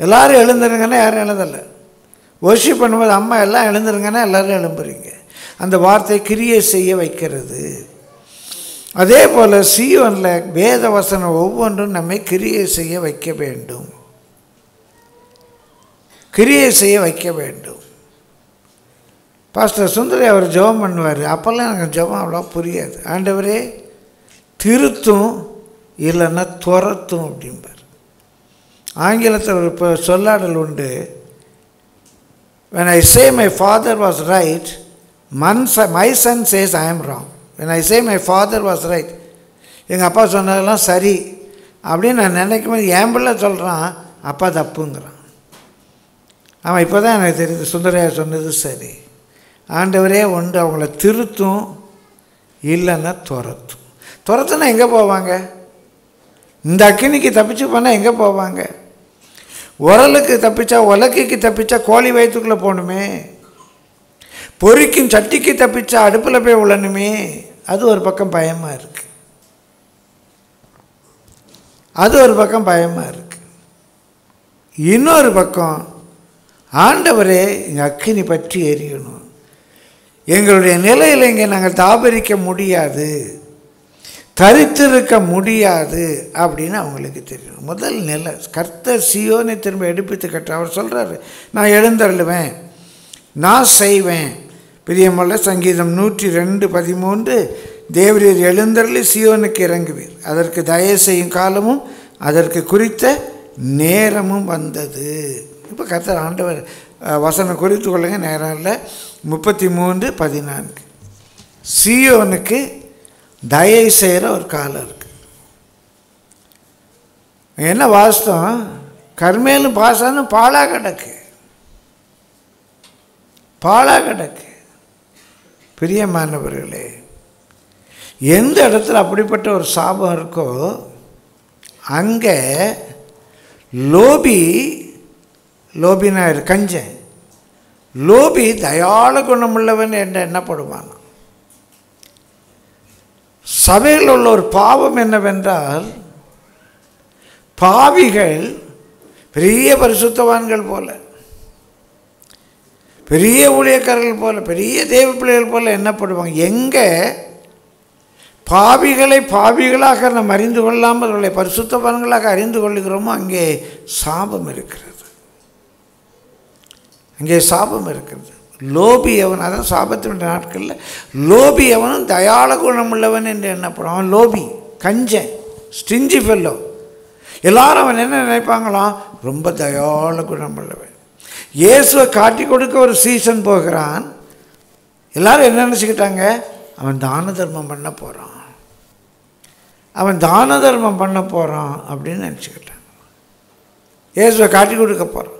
எல்லோரும் எழுந்துருங்கன்னா யாரும் எழுதலை, வர்ஷிப் பண்ணும்போது அம்மா எல்லாம் எழுந்துருங்கன்னா எல்லோரும் எழும்புறீங்க, அந்த வார்த்தை கிரியை செய்ய வைக்கிறது. அதே போல் சீயோனில் வேத வசனம் ஒவ்வொன்றும் நம்மை கிரியை செய்ய வைக்க வேண்டும். கிரியை செய்ய வைக்க வேண்டும். பாஸ்டர் சுந்தரி அவர் ஜெபம் பண்ணுவார். அப்போல்லாம் எனக்கு ஜெபம் அவ்வளோ புரியாது. ஆண்டவரே திருத்தும் இல்லைன்னா துரத்தும் அப்படிம்பார். ஆங்கிலத்தில் ஒரு இப்போ சொல்லாடல் உண்டு, when I say my father was right, my son says I am wrong. When I say my father was right, எங்கள் அப்பா சொன்னதெல்லாம் சரி அப்படின்னு நான் நினைக்கும்போது என் பிள்ளை சொல்கிறான் அப்பா தப்புங்கிறான். அவன் இப்போ தான் எனக்கு தெரியுது சுந்தரையா சொன்னது சரி. ஆண்டவரே ஒன்று அவங்கள திருத்தும் இல்லைன்னா துரத்தும். துரத்துன்னா எங்கே போவாங்க? இந்த அக்கினிக்கு தப்பிச்சு போனால் எங்கே போவாங்க? உரலுக்கு தப்பிச்சா உலக்கைக்கு தப்பிச்சா கோழி வயிற்றுக்குள்ளே போகணுமே, பொறிக்கும் சட்டிக்கு தப்பிச்சா அடுப்பில் போய் விழணுமே. அது ஒரு பக்கம் பயமாக இருக்குது, அது ஒரு பக்கம் பயமாக இருக்குது. இன்னொரு பக்கம் ஆண்டவரே எங்கள் அக்கினி பற்றி எரியணும், எங்களுடைய நிலையில் இங்கே நாங்கள் தாபரிக்க முடியாது, தரித்திருக்க முடியாது அப்படின்னு அவங்களுக்கு தெரியும். முதல் நிலை கர்த்தர் சீயோனை திரும்ப எடுப்பித்து கட்ட அவர் சொல்கிறாரு, நான் எழுந்தருளுவேன், நான் செய்வேன். பிரியமுள்ள சங்கீதம் நூற்றி ரெண்டு பதிமூன்று, தேவரீர் எழுந்தருளி சீயோனுக்கு இறங்குவீர், அதற்கு தயை செய்யும் காலமும் அதற்கு குறித்த நேரமும் வந்தது. இப்போ கர்த்தர் ஆண்டவர் வசனம் குறித்து கொள்ளுங்க, நேரம் இல்லை. முப்பத்தி மூன்று பதினான்கு, சீயோனுக்கு தயை செய்கிற ஒரு காலம் இருக்குது. என்ன வாஸ்தவம்? கர்மேலும் பாசானும் பாலாக கிடக்கு, பாலாக கிடக்கு. பிரியமானவர்களே, எந்த இடத்துல அப்படிப்பட்ட ஒரு சாபம் இருக்கோ அங்கே லோபி, லோபினாயிரு கஞ்சன், லோபி தயாள குணமுள்ளவன் என்ற எண்ணப்படுவான். சபையில் உள்ள ஒரு பாவம் என்னவென்றால், பாவிகள் பெரிய பரிசுத்தவான்கள் போல, பெரிய ஊழியக்காரர்கள் போல, பெரிய தேவ பிள்ளைகள் போல எண்ணப்படுவாங்க. எங்கே பாவிகளை பாவிகளாக நாம் அறிந்து கொள்ளாமல் அவர்களை பரிசுத்தவான்களாக அறிந்து கொள்ளுகிறோமோ அங்கே சாபம் இருக்கிறது, அங்கே சாபம் இருக்கிறது. லோபி எவன், அதான் சாபத்தின் நாட்களில் லோபி எவனும் தயாள குணமுள்ளவன் என்று எண்ணப்படும். அவன் லோபி கஞ்சன், ஸ்டிஞ்சி ஃபெல்லோ. எல்லாரும் அவன் என்ன நினைப்பாங்களாம், ரொம்ப தயாள குணமுள்ளவன். இயேசுவை காட்டி கொடுக்க ஒரு சீசன் போகிறான், எல்லாரும் என்ன நினச்சிக்கிட்டாங்க, அவன் தான தர்மம் பண்ண போகிறான், அவன் தான தர்மம் பண்ண போகிறான் அப்படின்னு நினச்சிக்கிட்டான். இயேசுவை காட்டி கொடுக்க போகிறான்,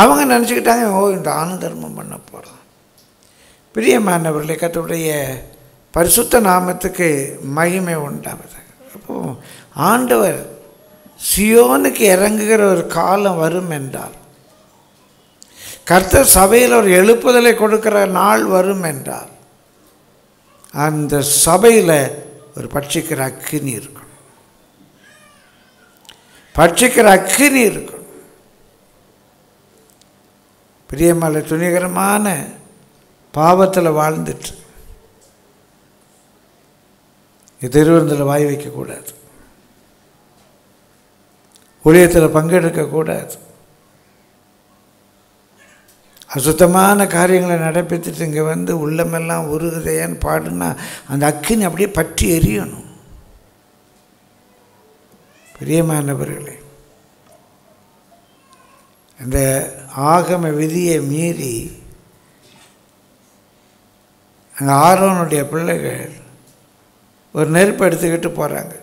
அவங்க நினச்சிக்கிட்டாங்க ஓ இந்த தான தர்மம் பண்ண போகிறான். பிரியமானவர்களே, கர்த்தருடைய பரிசுத்த நாமத்துக்கு மகிமை உண்டாவது. அப்போது ஆண்டவர் சீயோனுக்கு இறங்குகிற ஒரு காலம் வரும் என்றால், கர்த்தர் சபையில் ஒரு எழுப்புதலை கொடுக்கிற நாள் வரும் என்றால், அந்த சபையில் ஒரு பட்சிக்கிற அக்கினி இருக்கணும், பட்சிக்கிற அக்கினி இருக்கணும். பிரியமலை துணிகரமான பாவத்தில் வாழ்ந்துட்டு திருவருந்தில் வாய் வைக்கக்கூடாது, ஊழியத்தில் பங்கெடுக்கக்கூடாது, அசுத்தமான காரியங்களை நடப்பித்துட்டு இங்கே வந்து உள்ளமெல்லாம் உருகுதையான்னு பாடுனா அந்த அக்கினி அப்படியே பற்றி எரியணும். பிரியமானவர்களே, அந்த ஆகம விதியை மீறி அந்த ஆரோனுடைய பிள்ளைகள் ஒரு நெருப்பு எடுத்துக்கிட்டு போகிறாங்க.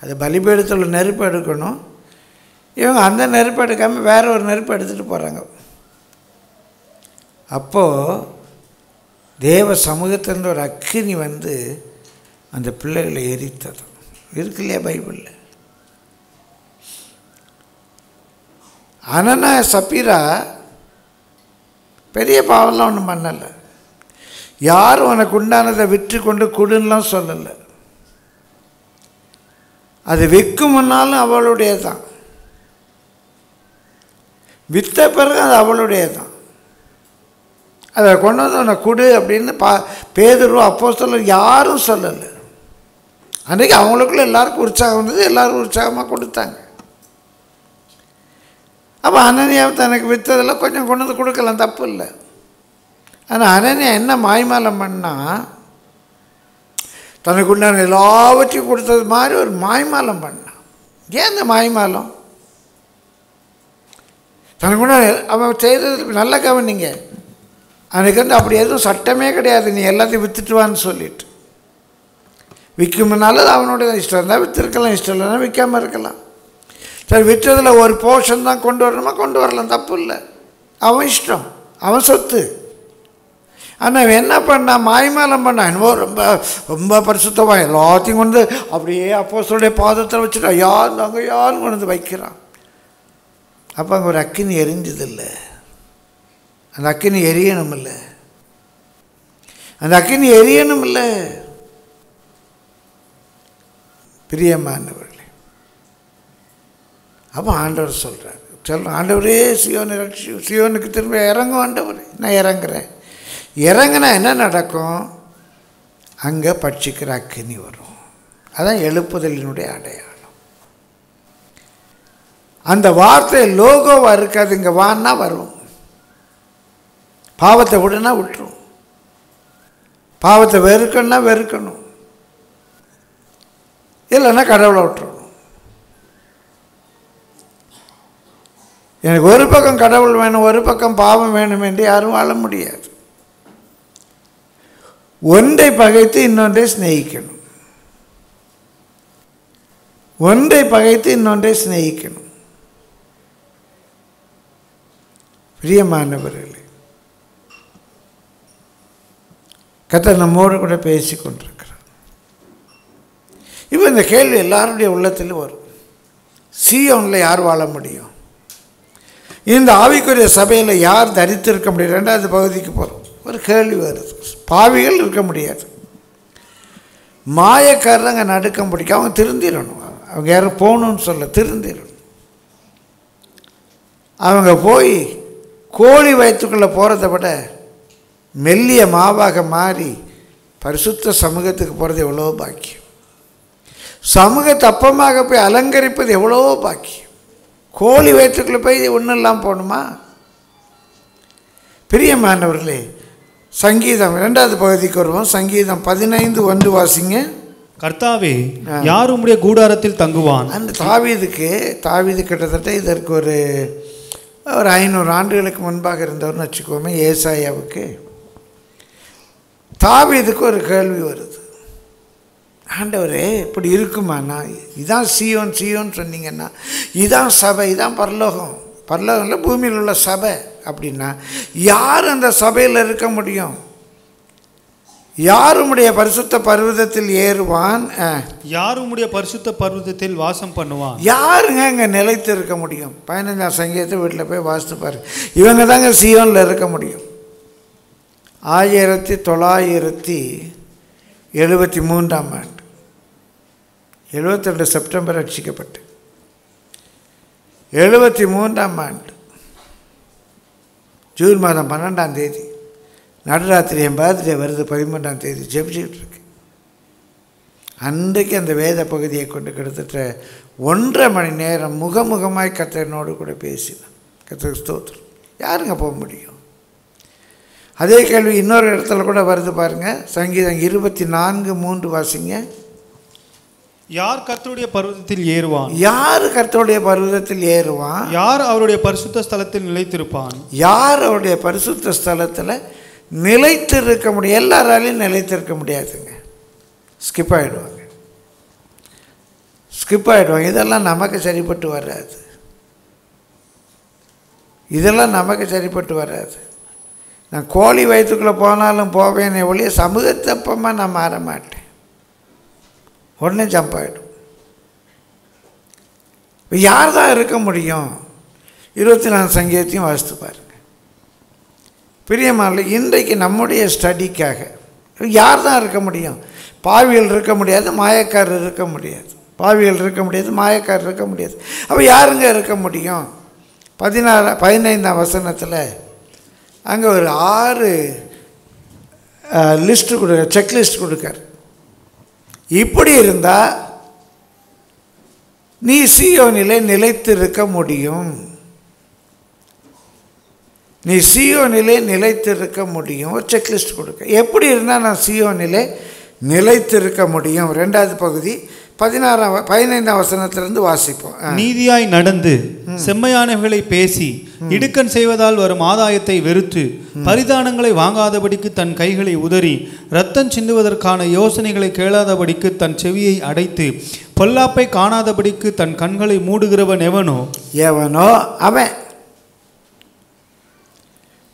அது பலிபீடத்தில் நெருப்பு எடுக்கணும், இவங்க அந்த நெருப்பு எடுக்காமல் வேறு ஒரு நெருப்பு எடுத்துகிட்டு போகிறாங்க. அப்போது தேவ சமூகத்திலிருந்து ஒரு அக்கினி வந்து அந்த பிள்ளைகளை எரித்தது இருக்கு இல்லையா பைபிளில். அனனா சப்பீரா பெரிய பாவம்லாம் ஒன்றும் பண்ணலை, யாரும் உனக்கு உண்டானதை விற்று கொண்டு கொடுன்னெலாம் சொல்லலை, அது விற்கும் முன்னாலும் அவளுடைய தான், விற்ற பிறகு அது அவளுடைய தான். அதை கொண்டு வந்து உனக்கு கொடு அப்படின்னு பா பேதுரு அப்போஸ்தலர் யாரும் சொல்லலை. அன்றைக்கி அவங்களுக்குள்ள எல்லாருக்கும் உற்சாகம் இருந்தது, எல்லோரும் உற்சாகமாக கொடுத்தாங்க. அப்போ அனனியாவை தனக்கு விற்றதில் கொஞ்சம் கொண்டு வந்து கொடுக்கலாம், தப்பு இல்லை. ஆனால் அனனியா என்ன மாய்மாலம் பண்ணால், தனக்கு உண்டான எல்லாவற்றையும் கொடுத்தது மாதிரி ஒரு மாய்மாலம் பண்ணான். ஏன் இந்த மாய்மாலம்? தனக்கு உண்டான அவன் செய்தது நல்ல கவனிங்க. அவனுக்கு வந்து அப்படி எதுவும் சட்டமே கிடையாது, நீ எல்லாத்தையும் விற்றுட்டுவான்னு சொல்லிட்டு. விற்கும்னால அவனுடைய இஷ்டம் இருந்தால் விற்றுருக்கலாம், இஷ்டம் இல்லைன்னா விற்காமல் இருக்கலாம். சரி, விற்றதில் ஒரு போர்ஷன் தான் கொண்டு வரணுமா, கொண்டு வரலாம், தப்பு இல்லை, அவன் இஷ்டம், அவன் சொத்து. ஆனால் அவன் என்ன பண்ணான், மாய்மாலம் பண்ணான். என்னவோ ரொம்ப ரொம்ப பரிசுத்தமாக எல்லாத்தையும் கொண்டு அப்படியே அப்போஸ்தலருடைய பாதத்தில் வச்சுட்டு யார் அங்கே யாரும் கொண்டு வந்து வைக்கிறான். அப்போ அங்கே ஒரு அக்கினி எரிஞ்சதில்லை, அந்த அக்கினி எரியணும் இல்லை, அந்த அக்கினி எரியணும் இல்லை. பிரியமானவர்களே, அப்போ ஆண்டவர் சொல்கிறார், சொல்கிறேன் ஆண்டவரே சியோனை ரட்சி, சியோனுக்கு திரும்ப இறங்கும் ஆண்டவர், நான் இறங்குறேன். இறங்கினா என்ன நடக்கும், அங்கே பட்சிக்கிற அக்கினி வரும். அதான் எழுப்புதலினுடைய அடையாளம். அந்த வார்த்தை லோகோவாக இருக்காது, இங்கே வான்னா வரும். பாவத்தை விடுனா விட்டுரும், பாவத்தை வெறுக்கணும்னா வெறுக்கணும், இல்லைன்னா கடவுளை விட்டுரும். எனக்கு ஒரு பக்கம் கடவுள் வேணும், ஒரு பக்கம் பாவம் வேணும் என்று யாரும் வாழ முடியாது. ஒன்றை பகைத்து இன்னொன்றை ஸ்நேகிக்கணும், ஒன்றை பகைத்து இன்னொன்றை ஸ்நேகிக்கணும். பிரியமானவர்களே, கர்த்தர் நம்மோடு கூட பேசி கொண்டிருக்கிறார். இப்போ இந்த கேள்வி எல்லாருடைய உள்ளத்திலும் வரும், சீயோனில் யார் வாழ முடியும், இந்த ஆவிக்குரிய சபையில் யார் தரித்திருக்க முடியும்? ரெண்டாவது பகுதிக்கு போகிறோம். ஒரு கேள்வி வருது, பாவிகள் இருக்க முடியாது, மாயக்காரங்க நடுக்கம் பிடிக்க, அவங்க திருந்திடணும், அவங்க யாரும் போகணும்னு சொல்ல திருந்திடணும். அவங்க போய் கோழி வயிற்றுக்குள்ளே போகிறத விட மெல்லிய மாவாக மாறி பரிசுத்த சமூகத்துக்கு போகிறது எவ்வளோ பாக்கியம். சமூக தப்பமாக போய் அலங்கரிப்பது எவ்வளோ பாக்கியம். கோழி வயிற்றுக்குள்ளே போய் ஒன்றும் இல்லாமல் போகணுமா? பிரியமானவர்களே, சங்கீதம் இரண்டாவது பகுதிக்கு வருவோம். சங்கீதம் பதினைந்து ஒன்று வாசிங்க. கர்த்தாவே, யார் உம்முடைய கூடாரத்தில் தங்குவான்? அந்த தாவீதுக்கு, தாவீது கிட்டத்தட்ட இதற்கு ஒரு ஒரு ஐநூறு ஆண்டுகளுக்கு முன்பாக இருந்தவர்னு வச்சுக்கோமே. ஏசாயாவுக்கு, தாவீதுக்கு ஒரு கேள்வி வருது, ஆண்டவரே இப்படி இருக்குமாண்ணா, இதான் சீயோன், சீயோன் சொன்னீங்கன்னா இதான் சபை, இதான் பரலோகம், பரலோகம்ல பூமியில் உள்ள சபை அப்படின்னா யார் அந்த சபையில் இருக்க முடியும்? யார் உம்முடைய பரிசுத்த பர்வதத்தில் ஏறுவான்? யார் உம்முடைய பரிசுத்த பர்வதத்தில் வாசம் பண்ணுவான்? யாருங்க அங்கே நிலைத்து இருக்க முடியும்? பதினஞ்சாம் சங்கீதத்தை வீட்டில் போய் வாசித்து பாருங்க. இவங்க தாங்க சீயோனில் இருக்க முடியும். ஆயிரத்தி தொள்ளாயிரத்தி எழுபத்தி மூன்றாம் ஆண்டு எழுபத்தி ரெண்டு செப்டம்பர் ரட்சிக்கப்பட்டு எழுபத்தி மூன்றாம் ஆண்டு ஜூன் மாதம் பன்னெண்டாம் தேதி நடராத்திரி என் பர்த்டே வருது, பதிமூன்றாம் தேதி ஜெபிச்சுக்கிட்டுருக்கு. அன்றைக்கு அந்த வேத பகுதியை கொண்டு கிட்டத்தட்ட ஒன்றரை மணி நேரம் முகமுகமாய் கர்த்தனோடு கூட பேசினான். கர்த்தருக்கு ஸ்தோத்திரம். யாருங்க போக முடியும்? அதே கேள்வி இன்னொரு இடத்துல கூட வருது பாருங்கள். சங்கீதம் இருபத்தி நான்கு மூன்று வாசிங்க. யார் கர்த்தருடைய பர்வதத்தில் ஏறுவான்? யார் கர்த்தருடைய பர்வதத்தில் ஏறுவான்? யார் அவருடைய பரிசுத்த ஸ்தலத்தில் நிலைத்திருப்பான்? யார் அவருடைய பரிசுத்த ஸ்தலத்தில் நிலைத்திருக்க முடியும்? எல்லாராலையும் நிலைத்திருக்க முடியாதுங்க, ஸ்கிப் ஆகிடுவாங்க, ஸ்கிப் ஆகிடுவாங்க. இதெல்லாம் நமக்கு சரிப்பட்டு வராது, இதெல்லாம் நமக்கு சரிப்பட்டு வராது. நான் கோழி வயிற்றுக்குள்ளே போனாலும் போவேன், எவ்வளோ சமூகத்தப்பமாக நான் மாற மாட்டேன், உடனே ஜம்ப் ஆகிடும். இப்போ யார் தான் இருக்க முடியும்? இருபத்தி நாலு சங்கீதத்தையும் வாசித்து பாருங்க. பிரியமான இன்றைக்கு நம்முடைய ஸ்டடிக்காக யார் தான் இருக்க முடியும்? பாவிகள் இருக்க முடியாது, மாயக்காரர் இருக்க முடியாது, பாவிகள் இருக்க முடியாது, மாயக்காரர் இருக்க முடியாது. அப்போ யாருங்க இருக்க முடியும்? பதினாறு பதினைந்தாம் வசனத்தில் அங்கே ஒரு ஆறு லிஸ்ட்டு கொடுக்க, செக்லிஸ்ட் கொடுக்கார். இப்படி இருந்தால் நீ சீயோனிலே நிலைத்திருக்க முடியும், நீ சீயோனிலே நிலைத்திருக்க முடியும். ஒரு செக்லிஸ்ட் கொடுக்க, எப்படி இருந்தால் நான் சீயோனிலே நிலைத்திருக்க முடியும். ரெண்டாவது பகுதி பதினாறாம் பதினைந்தாம் வசனத்திலிருந்து வாசிப்போம். நீதியாய் நடந்து செம்மையானவர்களை பேசி இடுக்கன் செய்வதால் வரும் ஆதாயத்தை வெறுத்து பரிதானங்களை வாங்காதபடிக்கு தன் கைகளை உதறி இரத்தம் சிந்துவதற்கான யோசனைகளை கேளாதபடிக்கு தன் செவியை அடைத்து பொல்லாப்பை காணாதபடிக்கு தன் கண்களை மூடுகிறவன் எவனோ எவனோ அவன்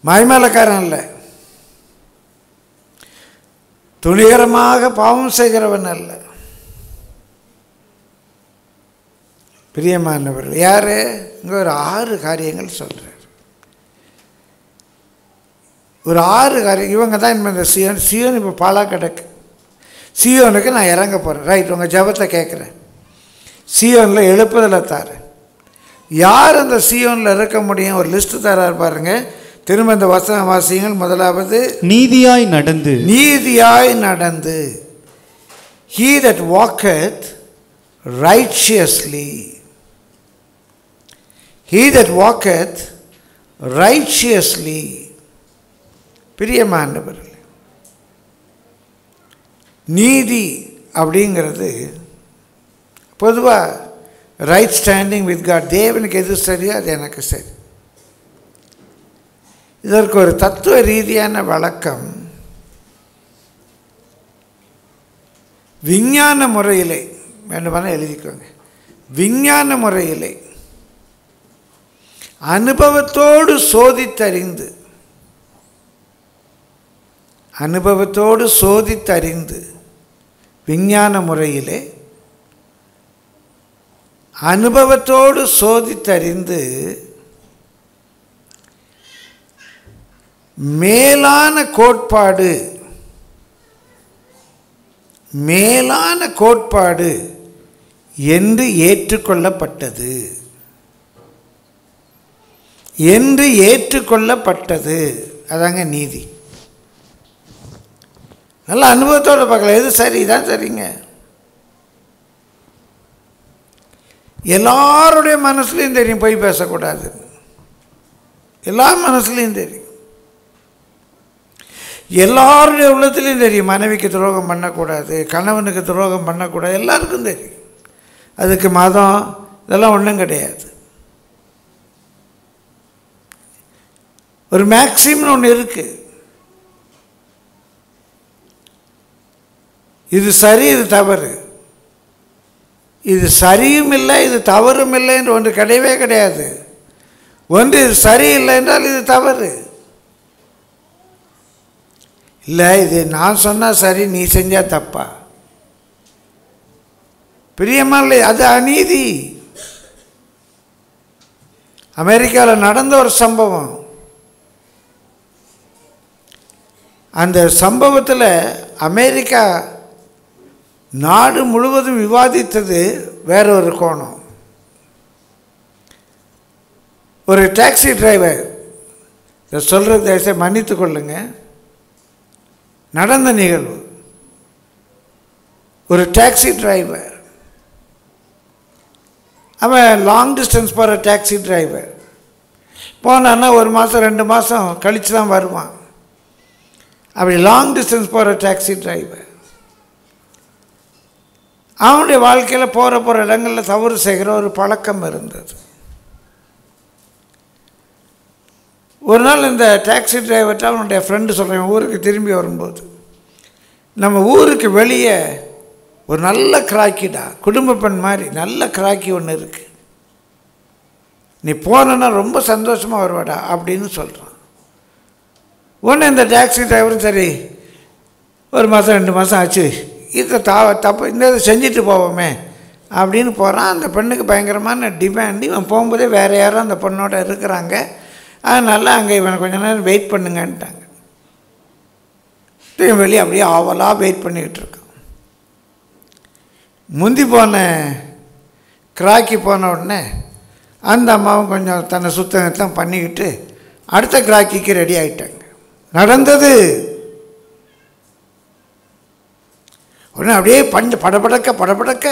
மயமலக்காரன் இல்லை, துணிகரமாக பாவம் செய்கிறவன் அல்ல. பிரியமானவர்கள், யார் இங்கே ஒரு ஆறு காரியங்கள் சொல்கிறார். ஒரு ஆறு காரியம் இவங்க தான் இனிமேல் இந்த சியோன் சியோன் இப்போ பாலாக கிடக்கு. சியோனுக்கு நான் இறங்க போகிறேன். ரைட், உங்கள் ஜபத்தை கேட்குறேன். சியோனில் எழுப்புதலை தாரு. யார் அந்த சியோனில் இருக்க முடியும்? ஒரு லிஸ்ட்டு தரார் பாருங்கள். திரும்ப இந்த வசன வாசியங்கள். முதலாவது, நீதியாய் நடந்து நீதியாய் நடந்து he that walketh righteously he that walketh righteously. பிரியமானவர்களே, நீதி அப்படிங்கிறது பொதுவாக ரைட் ஸ்டாண்டிங் வித் காட், தேவனுக்கு எது சரியா அது எனக்கு சரி. இதற்கு ஒரு தத்துவ ரீதியான வழக்கம் விஞ்ஞான முறையிலே வேண்டுமானால் எழுதிக்கோங்க, விஞ்ஞான முறையிலே அனுபவத்தோடு சோதித்தறிந்து அனுபவத்தோடு சோதித்தறிந்து விஞ்ஞான முறையிலே அனுபவத்தோடு சோதித்தறிந்து மேலான கோட்பாடு மேலான கோட்பாடு என்று ஏற்றுக்கொள்ளப்பட்டது என்று ஏற்றுக்கொள்ளப்பட்டது அதாங்க நீதி. நல்ல அனுபவத்தோடு பார்க்கல, எது சரி தான் சரிங்க. எல்லாருடைய மனசுலையும் தெரியும் போய் பேசக்கூடாது, எல்லார் மனசுலையும் தெரியும், எல்லாருடைய உள்ளத்துலேயும் தெரியும் மனைவிக்கு துரோகம் பண்ணக்கூடாது, கணவனுக்கு துரோகம் பண்ணக்கூடாது, எல்லாருக்கும் தெரியும். அதுக்கு மதம் இதெல்லாம் ஒன்றும் கிடையாது. ஒரு மேக்ஸிம்னு ஒன்று இருக்குது, இது சரி இது தவறு, இது சரியும் இல்லை இது தவறும் இல்லை என்று ஒன்று கிடையவே கிடையாது. ஒன்று இது சரி இல்லை என்றால் இது தவறு, இல்லை இது நான் சொன்னால் சரி நீ செஞ்சால் தப்பா. பிரியமா இல்லை, அது அநீதி. அமெரிக்காவில் நடந்த ஒரு சம்பவம், அந்த சம்பவத்தில் அமெரிக்கா நாடு முழுவதும் விவாதித்தது வேற ஒரு கோணம். ஒரு டாக்ஸி டிரைவர் சொல்கிறது தயவுசெய்து மன்னித்து கொள்ளுங்கள், நடந்த நிகழ்வு. ஒரு டாக்ஸி டிரைவர், அவன் லாங் டிஸ்டன்ஸ் போகிற டாக்ஸி டிரைவர், போனான்னா ஒரு மாதம் ரெண்டு மாதம் கழித்து தான் வருவான். அப்படி லாங் டிஸ்டன்ஸ் போகிற டாக்ஸி டிரைவர் அவனுடைய வாழ்க்கையில் போகிற போகிற இடங்களில் தவறு செய்கிற ஒரு பழக்கம் இருந்தது. ஒரு நாள் இந்த டாக்ஸி டிரைவர்கிட்ட அவனுடைய ஃப்ரெண்டு சொல்கிறேன், ஊருக்கு திரும்பி வரும்போது நம்ம ஊருக்கு வெளியே ஒரு நல்ல கிராக்கிடா குடும்ப பெண் மாதிரி நல்ல கிராக்கி ஒன்று இருக்குது, நீ போனேன்னா ரொம்ப சந்தோஷமாக வருவாடா அப்படின்னு சொல்கிறான். ஒன்று இந்த டாக்ஸி டிரைவரும் சரி ஒரு மாதம் ரெண்டு மாதம் ஆச்சு, இதை தா தப்பு இந்த இதை செஞ்சுட்டு போவோமே அப்படின்னு போகிறான். அந்த பெண்ணுக்கு பயங்கரமான டிமாண்ட், இவன் போகும்போதே வேறு யாரும் அந்த பெண்ணோட இருக்கிறாங்க, அதனால் அங்கே இவனை கொஞ்சம் நேரம் வெயிட் பண்ணுங்கன்ட்டாங்க. திரும்ப வெளியே அப்படியே ஆவலாக வெயிட் பண்ணிக்கிட்டு இருக்கான். முந்தி போன கிராக்கி போன உடனே அந்த அம்மாவும் கொஞ்சம் தன்னை சுத்தம் பண்ணிக்கிட்டு அடுத்த கிராக்கிக்கு ரெடி ஆகிட்டாங்க. நடந்தது உடனே அப்படியே பஞ்ச படபடக்க படபடக்க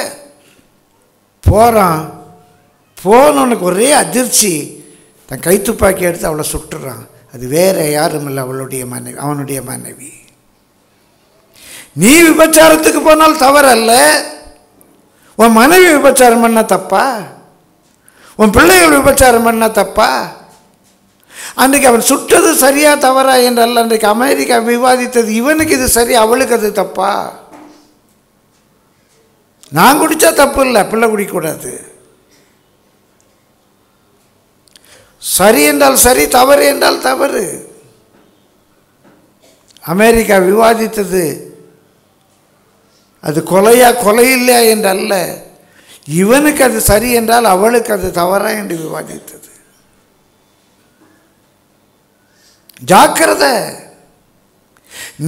போகிறான். போனவனுக்கு ஒரே அதிர்ச்சி, தன் கைத்துப்பாக்கி எடுத்து அவளை சுட்டுறான். அது வேற யாரும் இல்லை, அவளுடைய மனைவி, அவனுடைய மனைவி. நீ விபச்சாரத்துக்கு போனால் தவறல்ல, உன் மனைவி விபச்சாரம் பண்ண தப்பா? உன் பிள்ளைகள் விபச்சாரம் பண்ண தப்பா? அன்றைக்கு அவன் சுட்டது சரியா தவறா என்றல்ல, அன்றைக்கு அமெரிக்கா விவாதித்தது இவனுக்கு இது சரி அவளுக்கு அது தப்பா? நான் குடித்தா தப்பு இல்லை, பிள்ளை குடிக்கூடாது. சரி என்றால் சரி, தவறு என்றால் தவறு. அமெரிக்கா விவாதித்தது அது கொலையா கொலை இல்லையா என்றல்ல, இவனுக்கு அது சரி என்றால் அவளுக்கு அது தவறா என்று விவாதித்தது. ஜாக்கிரத,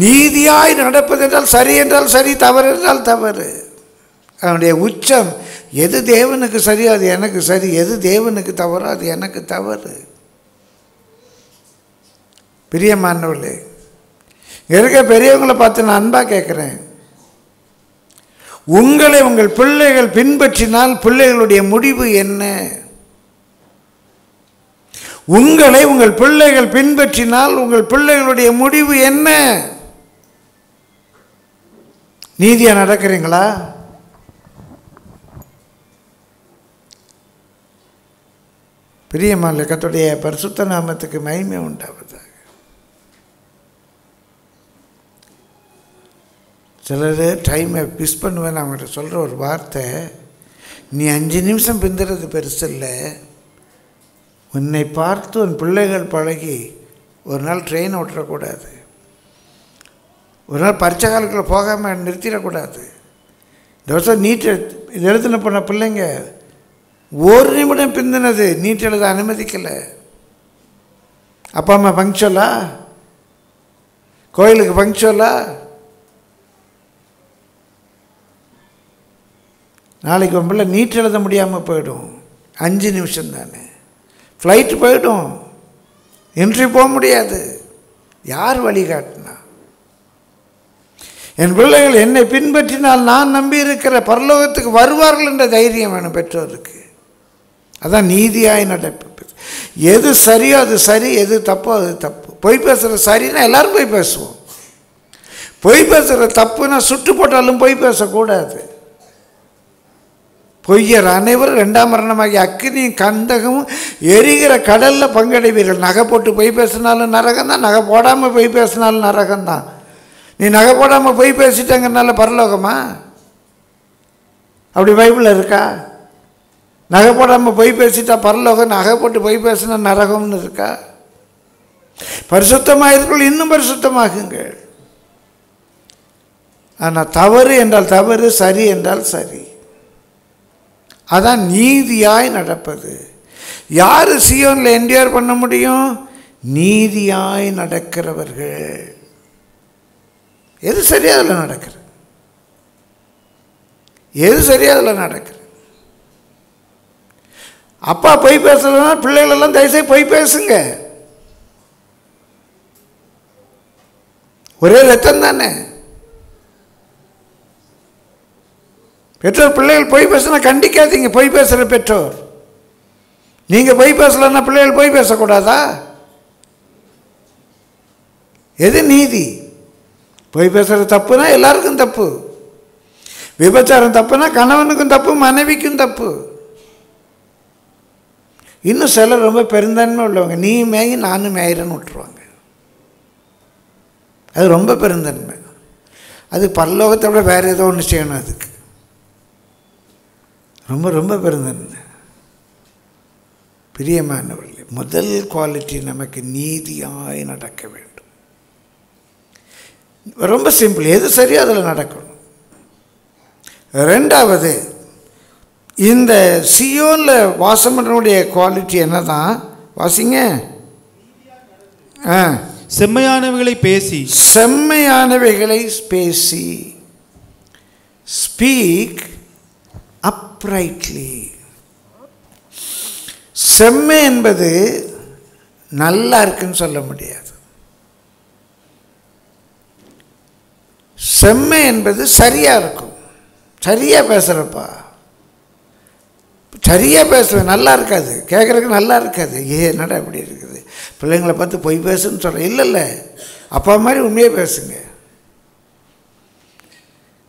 நீதியாய் நடப்பதென்றால் சரி என்றால் சரி, தவறு என்றால் தவறு. அவனுடைய உச்சம் எது தேவனுக்கு சரி அது எனக்கு சரி, எது தேவனுக்கு தவறோ அது எனக்கு தவறு. பிரியமானவர்களே, இருக்க பெரியவங்களை பார்த்து நான் அன்பாக கேட்குறேன், உங்களை உங்கள் பிள்ளைகள் பின்பற்றினால் பிள்ளைகளுடைய முடிவு என்ன? உங்களை உங்கள் பிள்ளைகள் பின்பற்றினால் உங்கள் பிள்ளைகளுடைய முடிவு என்ன? நீதியாக நடக்கிறீங்களா? பிரியமான கர்த்தருடைய பரிசுத்த நாமத்துக்கு மகிமை உண்டாவதாக. சிலர் டைமை மிஸ் பண்ணுவேன்னு அவங்கள்ட்ட சொல்கிற ஒரு வார்த்தை, நீ அஞ்சு நிமிஷம் பிந்துறது பெருசில்லை, உன்னை பார்த்து உன் பிள்ளைகள் பழகி ஒரு நாள் ட்ரெயின் ஓட்டக்கூடாது, ஒரு நாள் பரிச்சை காலத்தில் போகாமல் நிறுத்திடக்கூடாது. இந்த வருஷம் நீட் இது எழுதுன போன பிள்ளைங்க ஒரு நிமிடம் பிந்தினது நீட் எழுத அனுமதிக்கலை. அப்பா அம்மா பங்க்சுவலா? கோயிலுக்கு பங்க்சுவலா? நாளைக்கு ஒரு பிள்ளை நீட் எழுத முடியாமல் போயிடும், அஞ்சு நிமிஷம் தானே, ஃப்ளைட்டு போயிடும், என்ட்ரி போக முடியாது. யார் வழிகாட்டினா? என் பிள்ளைகள் என்னை பின்பற்றினால் நான் நம்பி இருக்கிற பரலோகத்துக்கு வருவார்கள் என்ற தைரியம் வேணும் பெற்றோருக்கு. அதான் நீதியாய் நடப்பது. எது சரியோ அது சரி, எது தப்போ அது தப்பு. பொய் பேசுகிற சரின்னா எல்லோரும் போய் பேசுவோம், பொய் பேசுகிற தப்புன்னா சுட்டு போட்டாலும் பொய் பேசக்கூடாது. பொய்யர் அனைவரும் ரெண்டாம் மரணமாகிய அக்கினியும் கந்தகமும் எரிகிற கடலில் பங்கடைவீர்கள். நகை போட்டு பொய் பேசினாலும் நரகம்தான், நகை போடாமல் பொய் பேசினாலும் நரகம்தான். நீ நகை போடாமல் பொய் பேசிட்டங்கிறனால பரலோகமா? அப்படி பைபிள் இருக்கா? நகை போடாமல் பொய் பேசிட்டா பரலோகம், நகை போட்டு பொய் பேசினா நரகம்னு இருக்கா? பரிசுத்தமாக இருக்கிற இன்னும் பரிசுத்தமாகுங்கள். ஆனால் தவறு என்றால் தவறு, சரி என்றால் சரி. அதான் நீதியாய் நடப்பது. யார் சீயோனில் என்ஜாய் பண்ண முடியும்? நீதியாய் நடக்கிறவர்கள். எது சரியாக அதில் நடக்கிறது, எது சரியாக அதில் நடக்கிறது. அப்பா பொய் பேசலன்னா பிள்ளைகளெல்லாம் தயவுசெய்து பொய் பேசுங்க, ஒரே ரத்தம் தானே. பெற்றோர் பிள்ளைகள் பொய் பேசுனா கண்டிக்காதீங்க. பொய் பேசுகிற பெற்றோர் நீங்கள் பொய் பேசலன்னா பிள்ளைகள் பொய் பேசக்கூடாதா? எது நீதி? பொய் பேசுகிற தப்புனா எல்லாருக்கும் தப்பு. விபச்சாரம் தப்புனா கணவனுக்கும் தப்பு, மனைவிக்கும் தப்பு. இன்னும் சிலர் ரொம்ப பெருந்தன்மை உள்ளவங்க, நீ மேயி நானும் மேயிறன்னு விட்டுருவாங்க. அது ரொம்ப பெருந்தன்மை. அது பரலோகத்தை விட வேறு ஏதோ ஒன்று செய்யணும், அதுக்கு ரொம்ப ரொம்ப பெருந்தன்மை. பிரியமானவர்களே, முதல் குவாலிட்டி நமக்கு நீதியாய் நடக்க வேண்டும். ரொம்ப சிம்பிள், எது சரியோ அதில் நடக்கணும். ரெண்டாவது, இந்த சியோனில் வாசம் பண்ணுறவனுடைய குவாலிட்டி என்ன தான் வாசிங்க. ஆ, செம்மையானவைகளை பேசி, செம்மையானவைகளை பேசி, ஸ்பீக் அப்ரைட்லி. செம்மை என்பது நல்லா இருக்குன்னு சொல்ல முடியாது. செம்மை என்பது சரியாக இருக்கும். சரியாக பேசுகிறப்பா, சரியாக பேசுவேன், நல்லா இருக்காது, கேட்குறதுக்கு நல்லா இருக்காது, ஏ என்னடா இப்படி இருக்குது. பிள்ளைங்களை பார்த்து பொய் பேசுன்னு சொல்கிறேன். இல்லை இல்லை, அப்பா மாதிரி உண்மையே பேசுங்க.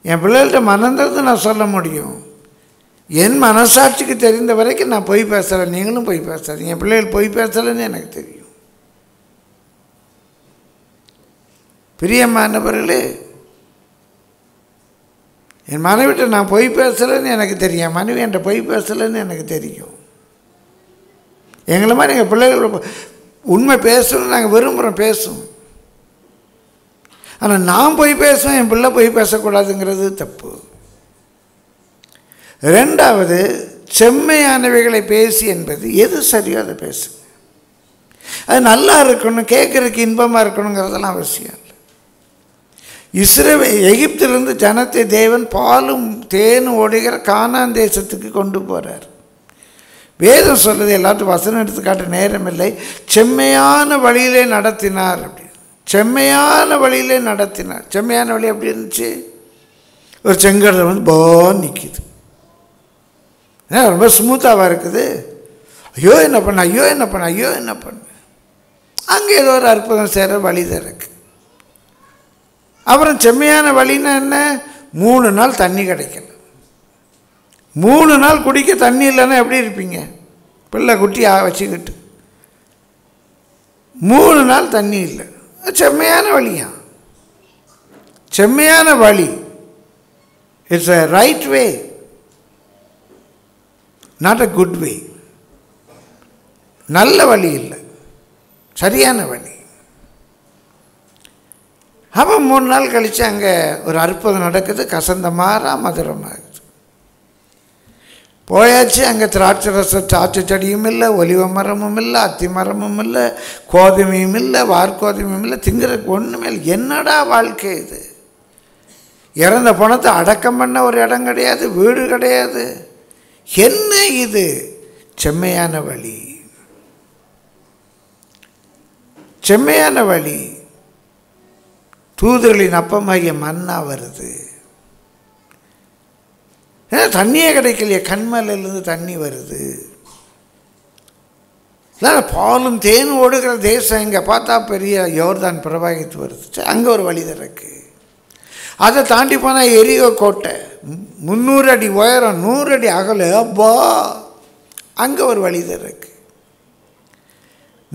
என் பிள்ளைகள்கிட்ட மனந்திறந்து நான் சொல்ல முடியும். என் மனசாட்சிக்கு தெரிந்த வரைக்கும் நான் பொய் பேசுகிறேன், நீங்களும் பொய் பேசுகிறேன். என் பிள்ளைகள் பொய் பேசலைன்னு எனக்கு தெரியும். பிரியமானவர்களே, என் மனைவிட்ட நான் பொய் பேசலைன்னு எனக்கு தெரியும், என் மனைவி என்கிட்ட பொய் பேசலைன்னு எனக்கு தெரியும். எங்களை மாதிரி எங்கள் பிள்ளைகள் உண்மை பேசணும்னு நாங்கள் விரும்புகிறோம், பேசும். ஆனால் நான் போய் பேசுவேன், என் பிள்ளை போய் பேசக்கூடாதுங்கிறது தப்பு. ரெண்டாவது, செம்மையானவைகளை பேசி என்பது எது சரியோ அதை பேசுங்க. அது நல்லா இருக்கணும், கேட்குறதுக்கு இன்பமாக இருக்கணுங்கிறதெல்லாம் அவசியம் இல்லை. இஸ்ரேல் எகிப்திலிருந்து ஜனத்தை தேவன் பாலும் தேன் ஓடுகிற கானான் தேசத்துக்கு கொண்டு போகிறார். வேதம் சொல்வது எல்லாத்தையும் வசனம் எடுத்துக்காட்ட நேரம் இல்லை. செம்மையான வழியிலே நடத்தினார் அப்படின்னு, செம்மையான வழியிலே நடத்தினார். செம்மையான வழி எப்படி இருந்துச்சு? ஒரு செங்கடல் வந்து போ நிற்கிது, ஏன்னா ரொம்ப ஸ்மூத்தாவாக இருக்குது. ஐயோ என்ன பண்ண, ஐயோ என்ன பண்ண, ஐயோ என்ன பண்ண, அங்கே ஏதோ ஒரு அற்புதம் செய்கிற வழி தான் இருக்குது. அப்புறம் செம்மையான வழின்னா என்ன? மூணு நாள் தண்ணி கிடைக்கல. மூணு நாள் குடிக்க தண்ணி இல்லைன்னா எப்படி இருப்பீங்க? பிள்ளை குட்டி ஆ வச்சுக்கிட்டு மூணு நாள் தண்ணி இல்லை, செம்மையான வழியா? செம்மையான வழி, it's a right way, not a good way. நல்ல வழி இல்லை, சரியான வழி. அப்போ மூணு நாள் கழித்து அங்கே ஒரு அற்புதம் நடக்குது, கசந்த மாறா மதுரமாக. போயாச்சு, அங்கே திராட்சை ரச திராட்சை செடியும் இல்லை, ஒலிவ மரமும் இல்லை, அத்தி மரமும் இல்லை, கோதுமையும் இல்லை, வார்கோதுமையும் இல்லை, திங்கிறதுக்கு ஒன்றுமே இல்லை. என்னடா வாழ்க்கை இது? இறந்த பணத்தை அடக்கம் பண்ண ஒரு இடம் கிடையாது, வீடு கிடையாது, என்ன இது? செம்மையான வழி, செம்மையான வழி. தூதர்களின் அப்பமாகிய மன்னா வருது. ஏன்னா தண்ணியே கிடைக்கலையே, கண்மலையிலேருந்து தண்ணி வருது. இல்லை பாலும் தேன் ஓடுகிற தேசம் இங்கே பார்த்தா பெரிய யோர்தான் பிரவாகித்து வருது, அங்கே ஒரு வழி திறக்கு. அதை தாண்டி போனால் எரிகோ கோட்டை, முந்நூறு அடி உயரம், நூறு அடி அகல, அப்பா அங்கே ஒரு வழி திறக்கு.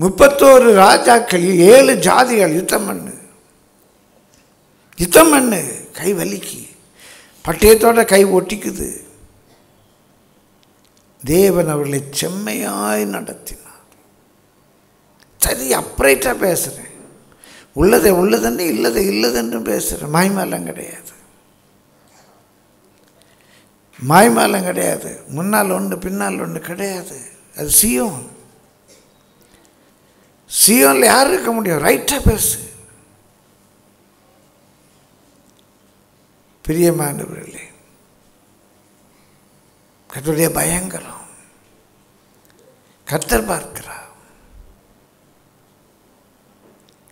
முப்பத்தோரு ராஜாக்கள் ஏழு ஜாதிகள் யுத்தம் பண்ணு, யுத்தம் பண்ணு, கை வலிக்கு பட்டயத்தோட கை ஒட்டிக்குது. தேவன் அவர்களை செம்மையாய் நடத்தினார். சரி, அப்ரைட்டாக பேசுகிறேன், உள்ளதை உள்ளதென்று இல்லதை இல்லதென்றும் பேசுகிறேன். மாய்மாலம் கிடையாது, மாய்மாலம் கிடையாது, முன்னால் ஒன்று பின்னால் ஒன்று கிடையாது. அது சியோன், சியோனில் யார் இருக்க முடியும்? ரைட்டாக பேசு. பிரியமானவர்களே, கர்த்தருடைய பயங்கரம், கர்த்தர் பார்க்கிறார்,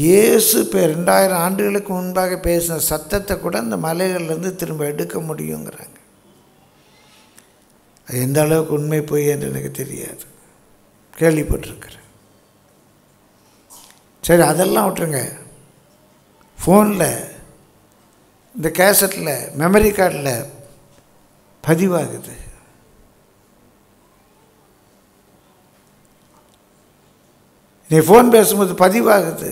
இயேசு இப்போ ரெண்டாயிரம் ஆண்டுகளுக்கு முன்பாக பேசின சத்தத்தை கூட அந்த மலைகள்லேருந்து திரும்ப எடுக்க முடியுங்கிறாங்க. அது எந்த அளவுக்கு உண்மை போய் என்று எனக்கு தெரியாது, கேள்விப்பட்டிருக்கிறேன். சரி, அதெல்லாம் விட்டுருங்க. ஃபோனில் இந்த கேசட்டில் மெமரி கார்டில் பதிவாகுது. நீ ஃபோன் பேசும்போது பதிவாகுது.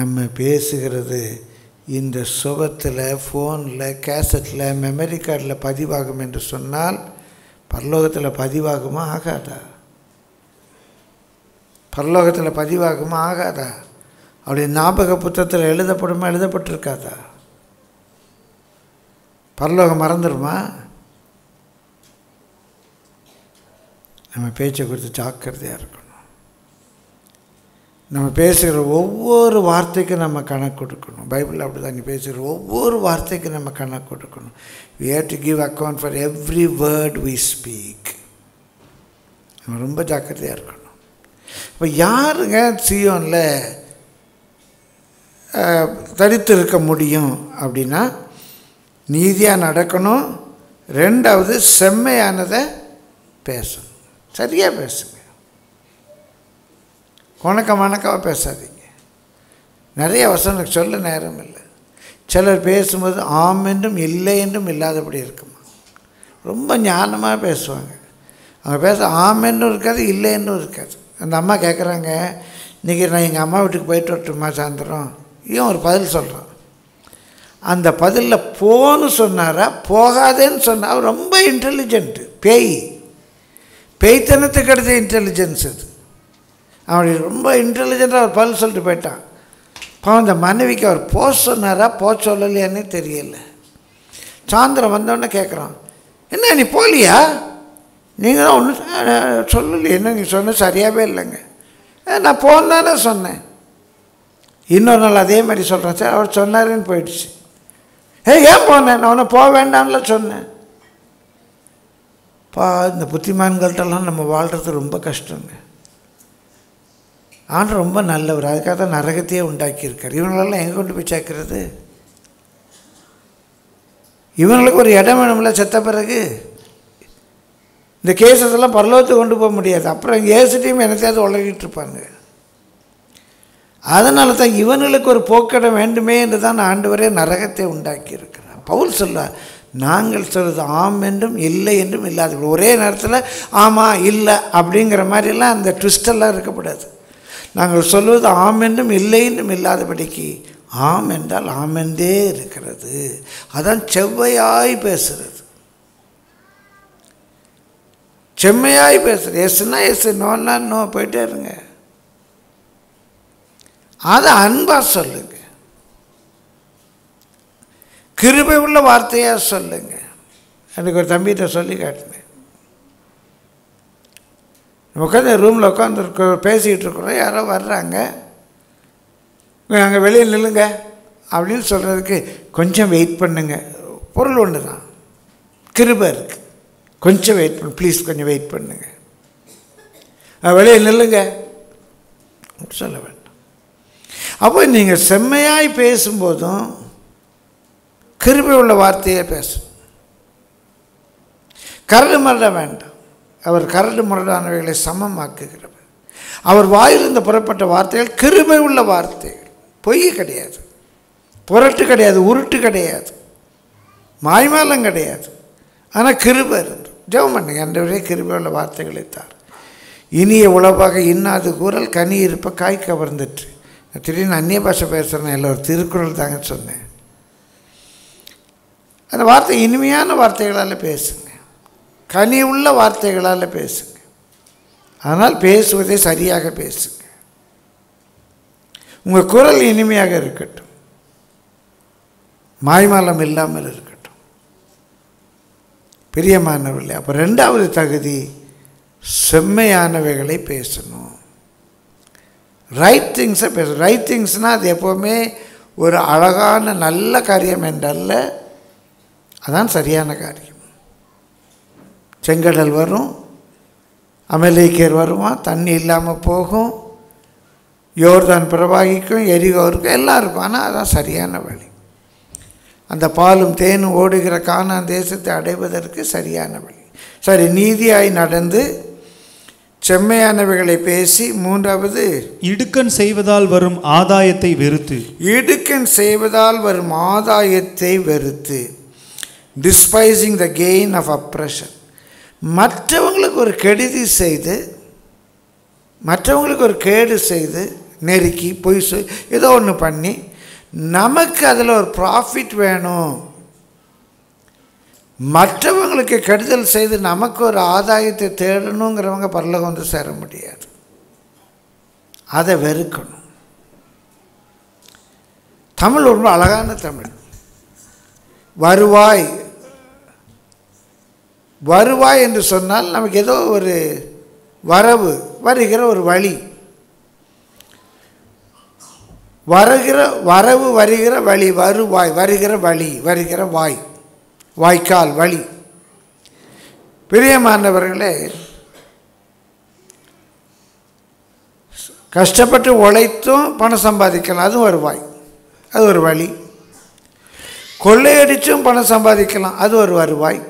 நம்ம பேசுகிறது இந்த சுகத்தில், ஃபோனில், கேசட்டில், மெமரி கார்டில் பதிவாகும் என்று சொன்னால் பரலோகத்தில் பதிவாகுமா? ஆகாதா? பரலோகத்தில் பதிவாகுமா? ஆகாதா? அவருடைய ஞாபக புத்தகத்தில் எழுதப்படுமா? எழுதப்பட்டிருக்காதா? பரலோகம் மறந்துடுமா? நம்ம பேச்சை குறித்து ஜாக்கிரதையாக இருக்கணும். நம்ம பேசுகிற ஒவ்வொரு வார்த்தைக்கும் நம்ம கணக்கு கொடுக்கணும். பைபிள் அப்படி தான், நீ பேசுகிற ஒவ்வொரு வார்த்தைக்கும் நம்ம கணக்கு கொடுக்கணும். We have to give account for every word we speak. நம்ம ரொம்ப ஜாக்கிரதையாக இருக்கணும். இப்போ யாருங்க சீயோனில் தரித்து இருக்க முடியும் அப்படின்னா, நீதியாக நடக்கணும், ரெண்டாவது செம்மையானதை பேசணும், சரியாக பேசுங்க, உனக்க வணக்கமாக பேசாதீங்க. நிறைய வசனம் சொல்ல நேரம் இல்லை. சிலர் பேசும்போது ஆம் என்றும் இல்லை என்றும் இல்லாதபடி இருக்குமா, ரொம்ப ஞானமாக பேசுவாங்க. அவங்க பேச ஆம் என்றும் இருக்காது, இல்லை என்றும் இருக்காது. அந்த அம்மா கேட்குறாங்க, இன்றைக்கி நான் எங்கள் அம்மா வீட்டுக்கு போய்ட்டு வரட்டுமா சாயந்தரம்? இவன் ஒரு பதில் சொல்கிறான். அந்த பதிலில் போன்னு சொன்னாரா போகாதேன்னு சொன்னார்? ரொம்ப இன்டெலிஜென்ட்டு பேய், பேய்த்தனத்துக்கு அடுத்த இன்டெலிஜென்ஸ் அது. அவனுடைய ரொம்ப இன்டெலிஜென்ட்டாக ஒரு பதில் சொல்லிட்டு போயிட்டான். இப்போ அந்த மனைவிக்கு அவர் போ சொன்னாரா போ சொல்லலையானே தெரியலை. சாயந்தரம் வந்தோடனே கேட்குறான், என்ன நீ போலியா? நீங்கள் தான் ஒன்றும் சொல்லலையே, என்ன நீ சொன்ன சரியாகவே இல்லைங்க. நான் போனானே சொன்னேன். இன்னொரு நாள் அதே மாதிரி சொல்கிறேன், சார் அவர் சொன்னாருன்னு போயிடுச்சு. ஏ ஏன் போனேன்? நான் ஒன்று போக வேண்டாம்ல சொன்னேன். பா இந்த புத்திமான்கள்ட்டெல்லாம் நம்ம வாழ்கிறது ரொம்ப கஷ்டங்க. ஆனால் ரொம்ப நல்லவர், அதுக்காக தான் நரகத்தையே உண்டாக்கியிருக்கார். இவங்களெல்லாம் எங்கே கொண்டு போய் சேர்க்கறது? இவங்களுக்கு ஒரு இடம் வேணும்ல செத்த பிறகு. இந்த கேஸெல்லாம் பரலோகத்துக்கு கொண்டு போக முடியாது. அப்புறம் ஏசுட்டையும் எனத்தையாவது உலகிட்டு இருப்பாங்க. அதனால தான் இவனுக்கு ஒரு போக்கிடம் வேண்டுமே என்று தான் ஆண்டவரே நரகத்தை உண்டாக்கி இருக்கிறார். பவுல் சொல்றார், நாங்கள் சொல்கிறது ஆம் என்றும் இல்லை என்றும் இல்லாது. ஒரே நேரத்தில் ஆமாம் இல்லை அப்படிங்கிற மாதிரிலாம் அந்த ட்விஸ்டெல்லாம் இருக்கக்கூடாது. நாங்கள் சொல்வது ஆம் என்றும் இல்லை என்றும் இல்லாதபடிக்கு ஆம் என்றால் ஆம் என்றே இருக்கிறது. அதான் செவ்வையாய் பேசுகிறது, செம்மையாய் பேசுகிறது. எஸ்னா எஸ், நோன்னா நோ, போயிட்டே இருங்க. அதை அன்பாக சொல்லுங்க, கிருபை உள்ள வார்த்தையாக சொல்லுங்க. எனக்கு ஒரு தம்பிகிட்ட சொல்லி காட்டினேன். உட்காந்து ரூமில் உட்காந்துருக்க பேசிக்கிட்டு இருக்கிறோம், யாரோ வர்றாங்க, நாங்கள் வெளியே நில்லுங்க அப்படின்னு சொல்கிறதுக்கு கொஞ்சம் வெயிட் பண்ணுங்க. பொருள் ஒன்று தான், கிருபை இருக்குது. கொஞ்சம் வெயிட் பண்ணு ப்ளீஸ், கொஞ்சம் வெயிட் பண்ணுங்க, வெளியே நில்லுங்க சொல்ல வேண்டாம். அப்போ நீங்கள் செம்மையாய் பேசும்போதும் கிருபை உள்ள வார்த்தையை பேசணும். கரடு முரட வேண்டாம். அவர் கரடு முரடானவைகளை சமமாக்குகிறவர். அவர் வாயிலிருந்து புறப்பட்ட வார்த்தைகள் கிருபை உள்ள வார்த்தைகள். பொய் கிடையாது, புரட்டு கிடையாது, உருட்டு கிடையாது, மாய்மாலம் கிடையாது. ஆனால் கிருபை இருந்து ஜெபம் பண்ணுங்க, அன்றைவரே கிருபை உள்ள வார்த்தைகளை தார். இனிய உழவாக இன்னாது கூறல் கனி இருப்ப காய் கவர்ந்துட்டு. திடீர்னு அந்நிய பாஷை பேசுகிறேன், எல்லோரும் திருக்குறள் தாங்க சொன்னேன். அந்த வார்த்தை இனிமையான வார்த்தைகளால் பேசுங்க, கனி உள்ள வார்த்தைகளால் பேசுங்க. ஆனால் பேசுவதை சரியாக பேசுங்க. உங்கள் குரல் இனிமையாக இருக்கட்டும், மாய்மாலம் இல்லாமல் இருக்கட்டும். பிரியமானவர்களே, அப்போ ரெண்டாவது தகுதி செம்மையானவைகளை பேசணும், ரைட் திங்ஸை பேசணும். ரைட் திங்ஸ்னால் அது எப்போவுமே ஒரு அழகான நல்ல காரியம் என்றல்ல, அதான் சரியான காரியம். செங்கடல் வரும், அமலேக்கியர் வருவான், தண்ணி இல்லாமல் போகும், யோர்தான் பிரவாகிக்கும், எரிகோ இருக்கும், எல்லாம் இருக்கும். ஆனால் அதுதான் சரியான வழி. அந்த பாலும் தேனும் ஓடுகிற கானான் தேசத்தை அடைவதற்கு சரியான வழி. சரி, நீதியாய் நடந்து செம்மையானவைகளை பேசி, மூன்றாவது இடுக்கண் செய்வதால் வரும் ஆதாயத்தை வெறுத்து. இடுக்கண் செய்வதால் வரும் ஆதாயத்தை வெறுத்து, despising the gain of oppression. மற்றவங்களுக்கு ஒரு கெடுதி செய்து, மற்றவங்களுக்கு ஒரு கேடு செய்து, நெருக்கி பொய் சொல் ஏதோ ஒன்று பண்ணி, நமக்கு அதில் ஒரு ப்ராஃபிட் வேணும், மற்றவங்களுக்கு கெடுதல் செய்து நமக்கு ஒரு ஆதாயத்தை தேடணுங்கிறவங்க பரலோகம் வந்து சேர முடியாது. அதை வெறுக்கணும். தமிழ் ரொம்ப அழகான தமிழ். வருவாய் வருவாய் என்று சொன்னால் நமக்கு ஏதோ ஒரு வரவு வருகிற ஒரு வழி, வருகிற வரவு வருகிற வழி, வருவாய் வருகிற வழி, வருகிற வாய், வாய்க்கால் வழி. பிரியமானவர்களே, கஷ்டப்பட்டு உழைத்தும் பணம் சம்பாதிக்கலாம், அதுவும் ஒரு வாய், அது ஒரு வழி. கொள்ளையடித்தும் பணம் சம்பாதிக்கலாம், அது ஒரு வருவாய்.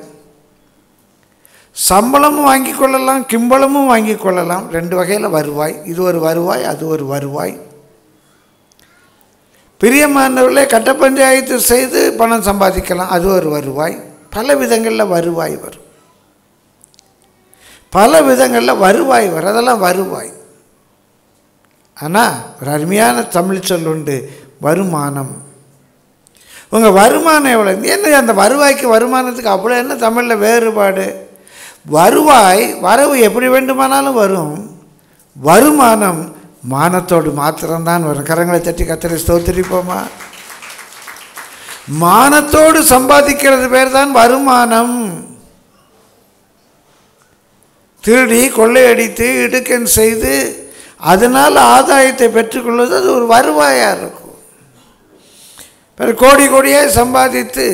சம்பளமும் வாங்கி கொள்ளலாம், கிம்பளமும் வாங்கி கொள்ளலாம், ரெண்டு வகையில் வருவாய். இது ஒரு வருவாய், அது ஒரு வருவாய். பிரியமானவர்களே, கட்ட பஞ்சாயத்து செய்து பணம் சம்பாதிக்கலாம், அது ஒரு வருவாய். பல விதங்களில் வருவாய் வரும், பல விதங்களில் வருவாய் வரும், அதெல்லாம் வருவாய். ஆனால் ஒரு அருமையான தமிழ் சொல் உண்டு, வருமானம். உங்கள் வருமானம் எவ்வளோ? என்ன அந்த வருவாய்க்கு வருமானத்துக்கு அவ்வளோ என்ன தமிழில் வேறுபாடு? வருவாய் வரவு எப்படி வேண்டுமானாலும் வரும், வருமானம் மானத்தோடு மாத்திரம்தான் வரும். கரங்களை தட்டி கத்தரை ஸ்தோத்திரிப்போமா? மானத்தோடு சம்பாதிக்கிறது பேர் தான் வருமானம். திருடி கொள்ளையடித்து இடுக்கன் செய்து அதனால் ஆதாயத்தை பெற்றுக்கொள்வது அது ஒரு வருவாயாக இருக்கும். பிறகு கோடி கோடியாக சம்பாதித்து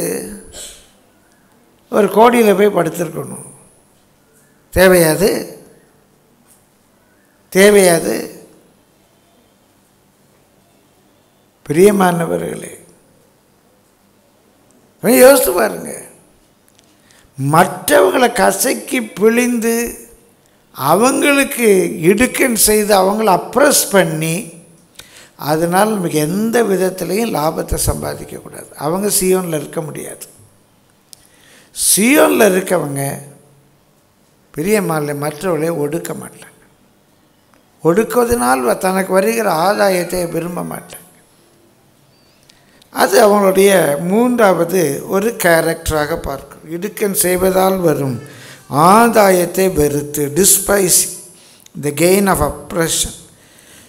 ஒரு கோடியில் போய் படுத்திருக்கணும், தேவையாது தேவையாது. பிரியமானவர்களே, யோசித்து பாருங்க, மற்றவங்களை கசக்கி பிழிந்து அவங்களுக்கு இடுக்கன் செய்து அவங்கள அப்ரஸ் பண்ணி அதனால் நமக்கு எந்த விதத்துலேயும் லாபத்தை சம்பாதிக்கக்கூடாது. அவங்க சியோனில் இருக்க முடியாது. சியோனில் இருக்கவங்க பிரியமான மற்றவர்களே ஒடுக்க மாட்டாங்க, ஒடுக்குவதனால் தனக்கு வருகிற ஆதாயத்தை விரும்ப மாட்டாங்க. அது அவங்களுடைய மூன்றாவது ஒரு கேரக்டராக பார்க்கணும். இடுக்கன் செய்வதால் வரும் ஆதாயத்தை வெறுத்து, despise the gain of oppression.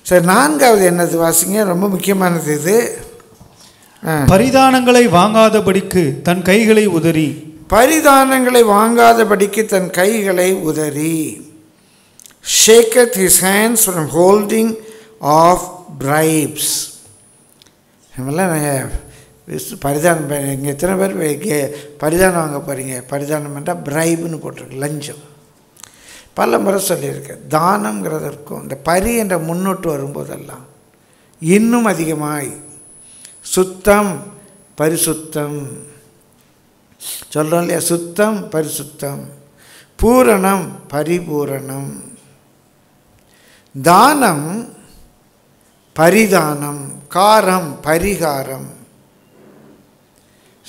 சரி, நான்காவது என்னது வாசிங்க, ரொம்ப முக்கியமானது இது. பரிதானங்களை வாங்காதபடிக்கு தன் கைகளை உதறி, பரிதானங்களை வாங்காதபடிக்கு தன் கைகளை உதறி, shaketh his hands from holding of bribes. நம்மளாம் நாங்கள் பரிதானம், இங்கே எத்தனை பேர் பரிதானம் வாங்க போகிறீங்க? பரிதானம் என்றால் பிரைப்னு போட்டிருக்கு, லஞ்சம். பல முறை சொல்லியிருக்கேன், தானங்கிறதற்கும் இந்த பரி என்ற முன்னோட்டு வரும்போதெல்லாம் இன்னும் அதிகமாய் சுத்தம் பரிசுத்தம் சொல்கிறோம் இல்லையா? சுத்தம் பரிசுத்தம், பூரணம் பரிபூரணம். தானம் பரிதானம், காரம் பரிகாரம்.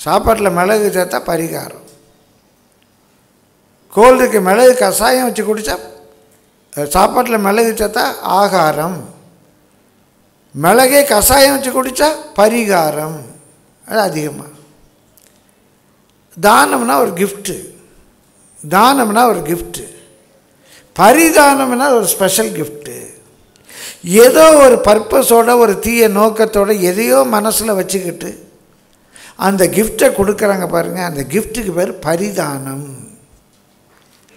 சாப்பாட்டில் மிளகு சேர்த்தா பரிகாரம், கோல்டுக்கு மிளகு கஷாயம் வச்சு குடித்தா, சாப்பாட்டில் மிளகு சேர்த்தா ஆகாரம், மிளகே கஷாயம் வச்சு குடித்தா பரிகாரம். அது அதிகமாக தானம்னா ஒரு கிஃப்ட்டு, தானம்னா ஒரு கிஃப்ட்டு, பரிதானம்னா ஒரு ஸ்பெஷல் கிஃப்ட்டு. ஏதோ ஒரு பர்பஸோட, ஒரு தீய நோக்கத்தோடு எதையோ மனசில் வச்சுக்கிட்டு அந்த கிஃப்டை கொடுக்குறாங்க பாருங்கள், அந்த கிஃப்ட்டுக்கு பேர் பரிதானம்.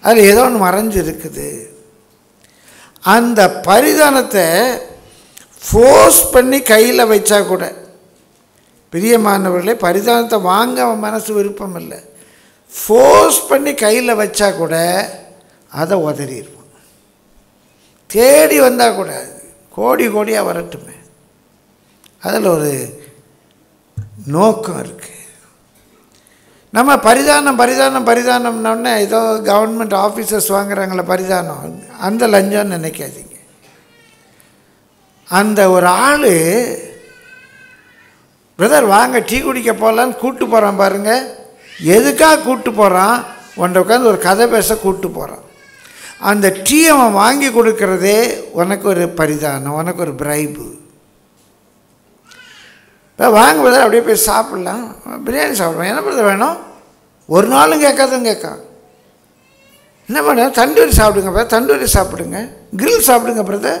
அதில் ஏதோ ஒன்று மறைஞ்சு இருக்குது. அந்த பரிதானத்தை ஃபோர்ஸ் பண்ணி கையில் வைச்சா கூட, பிரியமானவர்களே, பரிதானத்தை வாங்க அவன் மனசு விருப்பம் இல்லை, ஃபோர்ஸ் பண்ணி கையில் வச்சா கூட அதை உதறிடுவான். தேடி வந்தால் கூட கோடி கோடியாக வரட்டுமே, அதில் ஒரு நோக்கம் இருக்குது. நம்ம பரிதானம் பரிதானம் பரிதானம்னோடனே ஏதோ கவர்மெண்ட் ஆஃபீஸர்ஸ் வாங்குறாங்களே பரிதானம், அந்த லஞ்சம்னு நினைக்காதீங்க. அந்த ஒரு ஆள், பிரதர் வாங்க டீ குடிக்க போகலான்னு கூப்பிட்டு போகிறான் பாருங்கள், எதுக்காக கூப்பிட்டு போகிறான்? உன்னை உட்காந்து ஒரு கதை பேச கூப்பிட்டு போகிறான். அந்த டீ அவன் வாங்கி கொடுக்குறதே உனக்கு ஒரு பரிதானம், உனக்கு ஒரு பிரைபு. இப்போ வாங்க பிரதர் அப்படியே போய் சாப்பிட்லாம், பிரியாணி சாப்பிடுவேன். என்ன பிரதர் வேணும்? ஒரு நாளும் கேட்காதும் கேட்கான். என்ன பண்ண? தண்டூரி சாப்பிடுங்க பிரதர், தண்டூரி சாப்பிடுங்க, கிரில் சாப்பிடுங்க பிரதர்,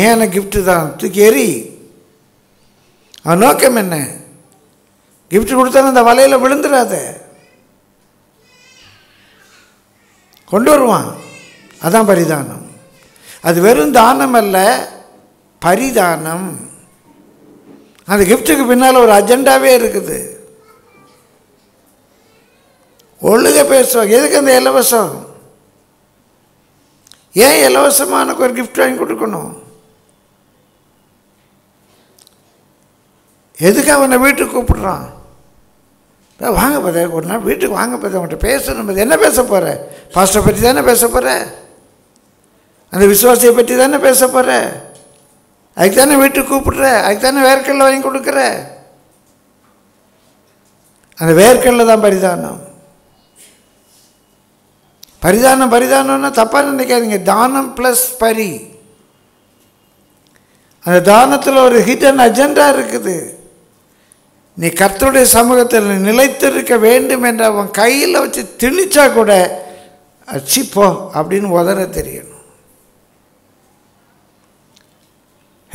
ஏன் எனக்கு கிஃப்ட்டு தான் தூக்கி எறி. அவன் நோக்கம் என்ன? கிஃப்ட் கொடுத்தாலும் அந்த வலையில் விழுந்துடாத, கொண்டு வருவான். அதான் பரிதானம். அது வெறும் தானம் அல்ல, பரிதானம். அந்த கிஃப்ட்டுக்கு பின்னால் ஒரு அஜெண்டாவே இருக்குது. ஒழுக பேசுவாங்க. எதுக்கு அந்த இலவசம்? ஏன் இலவசமாக எனக்கு ஒரு கிஃப்ட் வாங்கி கொடுக்கணும்? எதுக்கு அவனை வீட்டுக்கு கூப்பிட்றான்? வாங்க பதே, ஒரு நாள் வீட்டுக்கு வாங்க பதே, அவன்கிட்ட பேசணும் பதே. என்ன பேச போகிற? பாஸ்டரை பற்றி தானே பேச போகிற? அந்த விசுவாசியை பற்றி தானே பேச போகிற? அதுக்கு தானே வீட்டுக்கு கூப்பிட்ற? அதுக்கு தானே வேர்க்கடலை வாங்கி கொடுக்குற? அந்த வேர்க்கடலை தான் பரிதானம். பரிதானம் பரிதானம்னா தப்பாக நினைக்காதீங்க. தானம் ப்ளஸ் பரி. அந்த தானத்தில் ஒரு ஹிடன் அஜெண்டா இருக்குது. நீ கர்த்தருடைய சமூகத்தில் நிலைத்திருக்க வேண்டும் என்ற அவன் கையில் வச்சு திணிச்சா கூட அச்சிப்போ அப்படின்னு உதற தெரியணும்.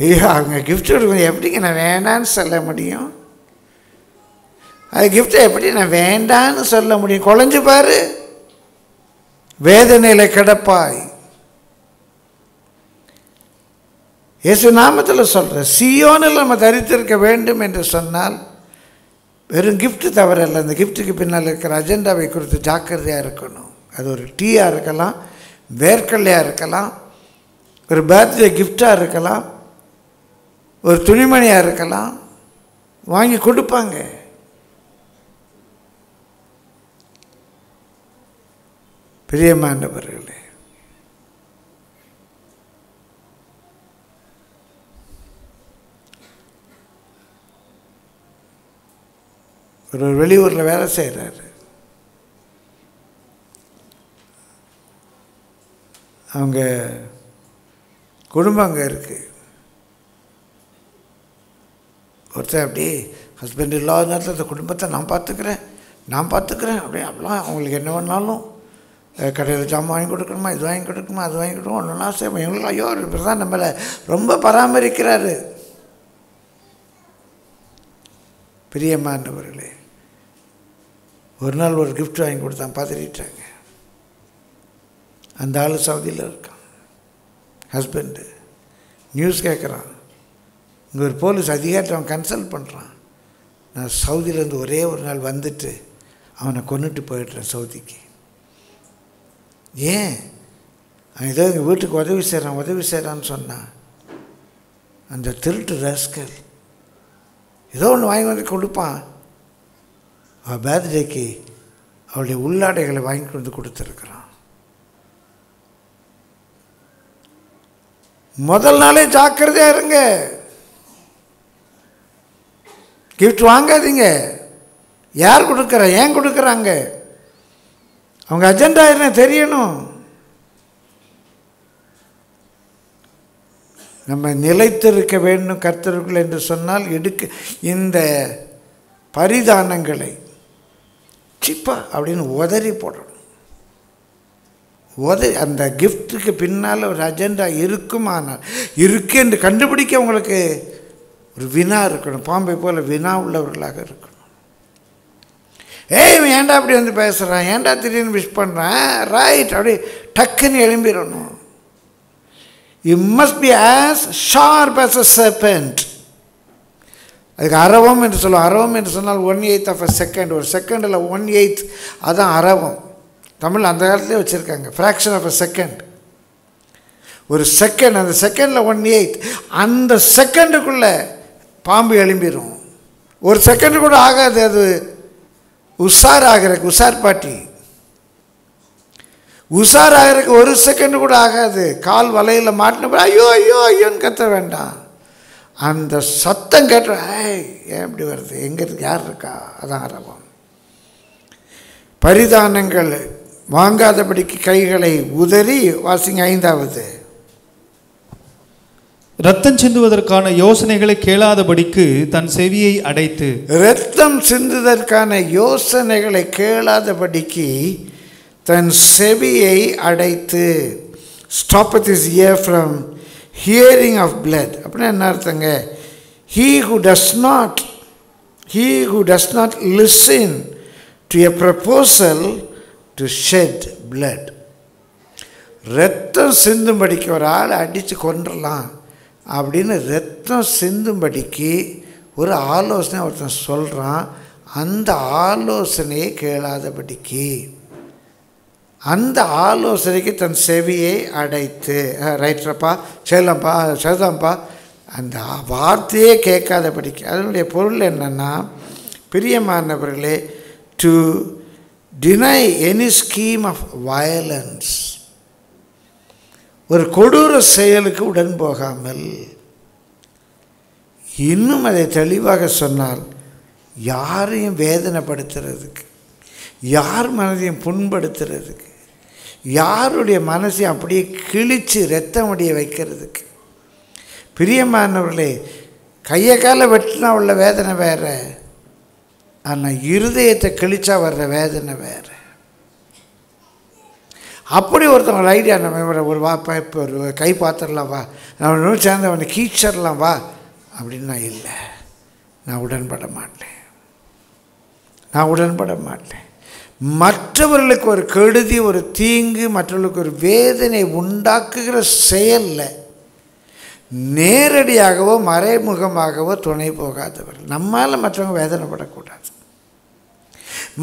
ஐயோ, அவங்க கிஃப்ட் கொடுக்கணும், எப்படிங்க நான் வேண்டான்னு சொல்ல முடியும்? அது கிஃப்டை எப்படி நான் வேண்டான்னு சொல்ல முடியும்? குழஞ்சு பாரு, வேதனையில் கிடப்பாய். இயேசு நாமத்தில் சொல்கிற சியோனில் நம்ம தரித்திருக்க வேண்டும் என்று சொன்னால் வெறும் கிஃப்ட்டு தவிர இல்லை, அந்த கிஃப்ட்டுக்கு பின்னால் இருக்கிற அஜெண்டாவை குறித்து ஜாக்கிரதையாக இருக்கணும். அது ஒரு டீயாக இருக்கலாம், வேர்க்கல்லையாக இருக்கலாம், ஒரு பர்த்டே கிஃப்டாக இருக்கலாம், ஒரு துணிமணியாக இருக்கலாம். வாங்கி கொடுப்பாங்க. பிரியமானவர்களே, ஒரு வெளியூரில் வேலை செய்கிறாரு. அவங்க குடும்பம் அங்கே இருக்குது. ஒருத்தர் அப்படி ஹஸ்பண்ட் இல்லாத நேரத்தில் அந்த குடும்பத்தை நான் பார்த்துக்கிறேன் நான் பார்த்துக்கிறேன் அப்படி அப்படிலாம் அவங்களுக்கு என்ன வேணாலும் கடையில் ஜாமான் வாங்கி கொடுக்கணுமா, இது வாங்கி கொடுக்கணுமா, அது வாங்கி கொடுக்கணும், ஒன்றுனா செய்வோம். எங்களுக்கு ஐயோ இப்படி தான் நம்மளை ரொம்ப பராமரிக்கிறாரு. பிரியமானவர்களே, ஒரு நாள் ஒரு கிஃப்ட் வாங்கி கொடுத்தான், பார்த்துட்டாங்க. அந்த ஆள் சவுதியில் இருக்கான். ஹஸ்பண்டு நியூஸ் கேட்குறான். இங்கே ஒரு போலீஸ் அதிகாரிட்ட அவன் கன்சல்ட் பண்ணுறான். நான் சவுதியிலேருந்து ஒரே ஒரு நாள் வந்துட்டு அவனை கொண்டுட்டு போயிடுறேன் சவுதிக்கு. ஏன்? அவன் ஏதோ எங்கள் வீட்டுக்கு உதவி செய்கிறான் உதவி செய்கிறான்னு சொன்னான். அந்த திருட்டு ராஸ்கல் ஏதோ ஒன்று வாங்கி வந்து கொடுப்பான். அவள் பர்த்டேக்கு அவளுடைய உள்ளாடைகளை வாங்கி வந்து கொடுத்துருக்குறான். முதல் நாளே ஜாக்கிரதையாக இருங்க. கிஃப்ட் வாங்காதீங்க. யார் கொடுக்குறா, ஏன் கொடுக்குறாங்க, அவங்க அஜெண்டா என்ன தெரியணும். நம்ம நிலைத்திருக்க வேண்டும் கர்த்தருக்குள் என்று சொன்னால் எடுக்க இந்த பரிதானங்களை சிப்பா அப்படின்னு உதறி போடணும். உதறி அந்த கிஃப்ட்டுக்கு பின்னால் ஒரு அஜெண்டா இருக்குமானால் இருக்கு என்று கண்டுபிடிக்க உங்களுக்கு ஒரு வினா இருக்கணும். பாம்பை போல் வினா உள்ளவர்களாக இருக்கணும். ஏய், இவன் ஏன்டா அப்படி வந்து பேசுகிறான், ஏன்டா திடீர்னு விஷ் பண்ணுறான், ரைட் அப்படி டக்குன்னு எழும்பிடணும். You must be as sharp as a serpent. அதுக்கு அரவம் என்று சொல்லுவோம். அரவம் என்று சொன்னால் one eighth of a second. ஒரு செகண்டில் ஒன் எயித், அதுதான் அரவம். தமிழ் அந்த காலத்துலேயே வச்சுருக்காங்க. ஃப்ராக்ஷன் ஆஃப் அ செகண்ட், ஒரு செகண்ட், அந்த செகண்டில் ஒன் எயித். அந்த செகண்டுக்குள்ளே பாம்பு எழும்பிடும். ஒரு செகண்டு கூட ஆகாது. அது உஷார் ஆகிறதுக்கு, உஷார் பாட்டி உஷார் ஆகிறதுக்கு ஒரு செகண்டு கூட ஆகாது. கால் வலையில் மாட்டின போய் ஐயோ ஐயோ ஐயோன்னு கத்த வேண்டாம். அந்த சத்தம் கேட்ட ஏய் ஏன் இப்படி வருது, எங்கே இருக்கு, யார் இருக்கா, அதான் அரவம். பரிதானங்கள் வாங்காதபடிக்கு கைகளை உதறி வாசிங்க ஐந்தாவது. இரத்தம் சிந்துவதற்கான யோசனைகளை கேளாதபடிக்கு தன் செவியை அடைத்து, இரத்தம் சிந்துவதற்கான யோசனைகளை கேளாதபடிக்கு தன் செவியை அடைத்து, stoppeth his ear from hearing of blood. அப்படின்னா என்ன அர்த்தங்க? he who does not he who does not listen to a proposal to shed blood. இரத்தம் சிந்தும்படிக்கு ஒரு ஆள் அடித்து கொன்றலாம் அப்படின்னு இரத்தம் சிந்தும்படிக்கு ஒரு ஆலோசனை ஒருத்தன் சொல்கிறான். அந்த ஆலோசனையை கேளாதபடிக்கு, அந்த ஆலோசனைக்கு தன் செவியை அடைத்து. ரைட்ரப்பா, செய்யலாம்ப்பா, செய்தாம்ப்பா, அந்த வார்த்தையே கேட்காதபடிக்கு. அதனுடைய பொருள் என்னென்னா, பிரியமானவர்களே, to deny any scheme of violence, ஒரு கொடூர செயலுக்கு உடன் போகாமல். இன்னும் அதை தெளிவாக சொன்னால், யாரையும் வேதனைப்படுத்துறதுக்கு, யார் மனதையும் புண்படுத்துறதுக்கு, யாருடைய மனசையும் அப்படியே கிழித்து ரத்தம் அடைய வைக்கிறதுக்கு. பிரியமானவர்களே, கையை காலை வெட்டினா உள்ள வேதனை வேறு, ஆனால் இருதயத்தை கிழிச்சா வர்ற வேதனை வேறு. அப்படி ஒருத்தவங்க ஐடியா, நம்ம ஒரு வா இப்போ ஒரு கை பாத்திரலாம் வா, நான் இன்னும் சேர்ந்த அவனை கீச்சர்லாம் வா அப்படின்னா, இல்லை, நான் உடன்பட மாட்டேன், நான் உடன்பட மாட்டேன். மற்றவர்களுக்கு ஒரு கெடுதி, ஒரு தீங்கு, மற்றவர்களுக்கு ஒரு வேதனை உண்டாக்குகிற செயலில் நேரடியாகவோ மறைமுகமாகவோ துணை போகாதவர்கள். நம்மால் மற்றவங்க வேதனைப்படக்கூடாது.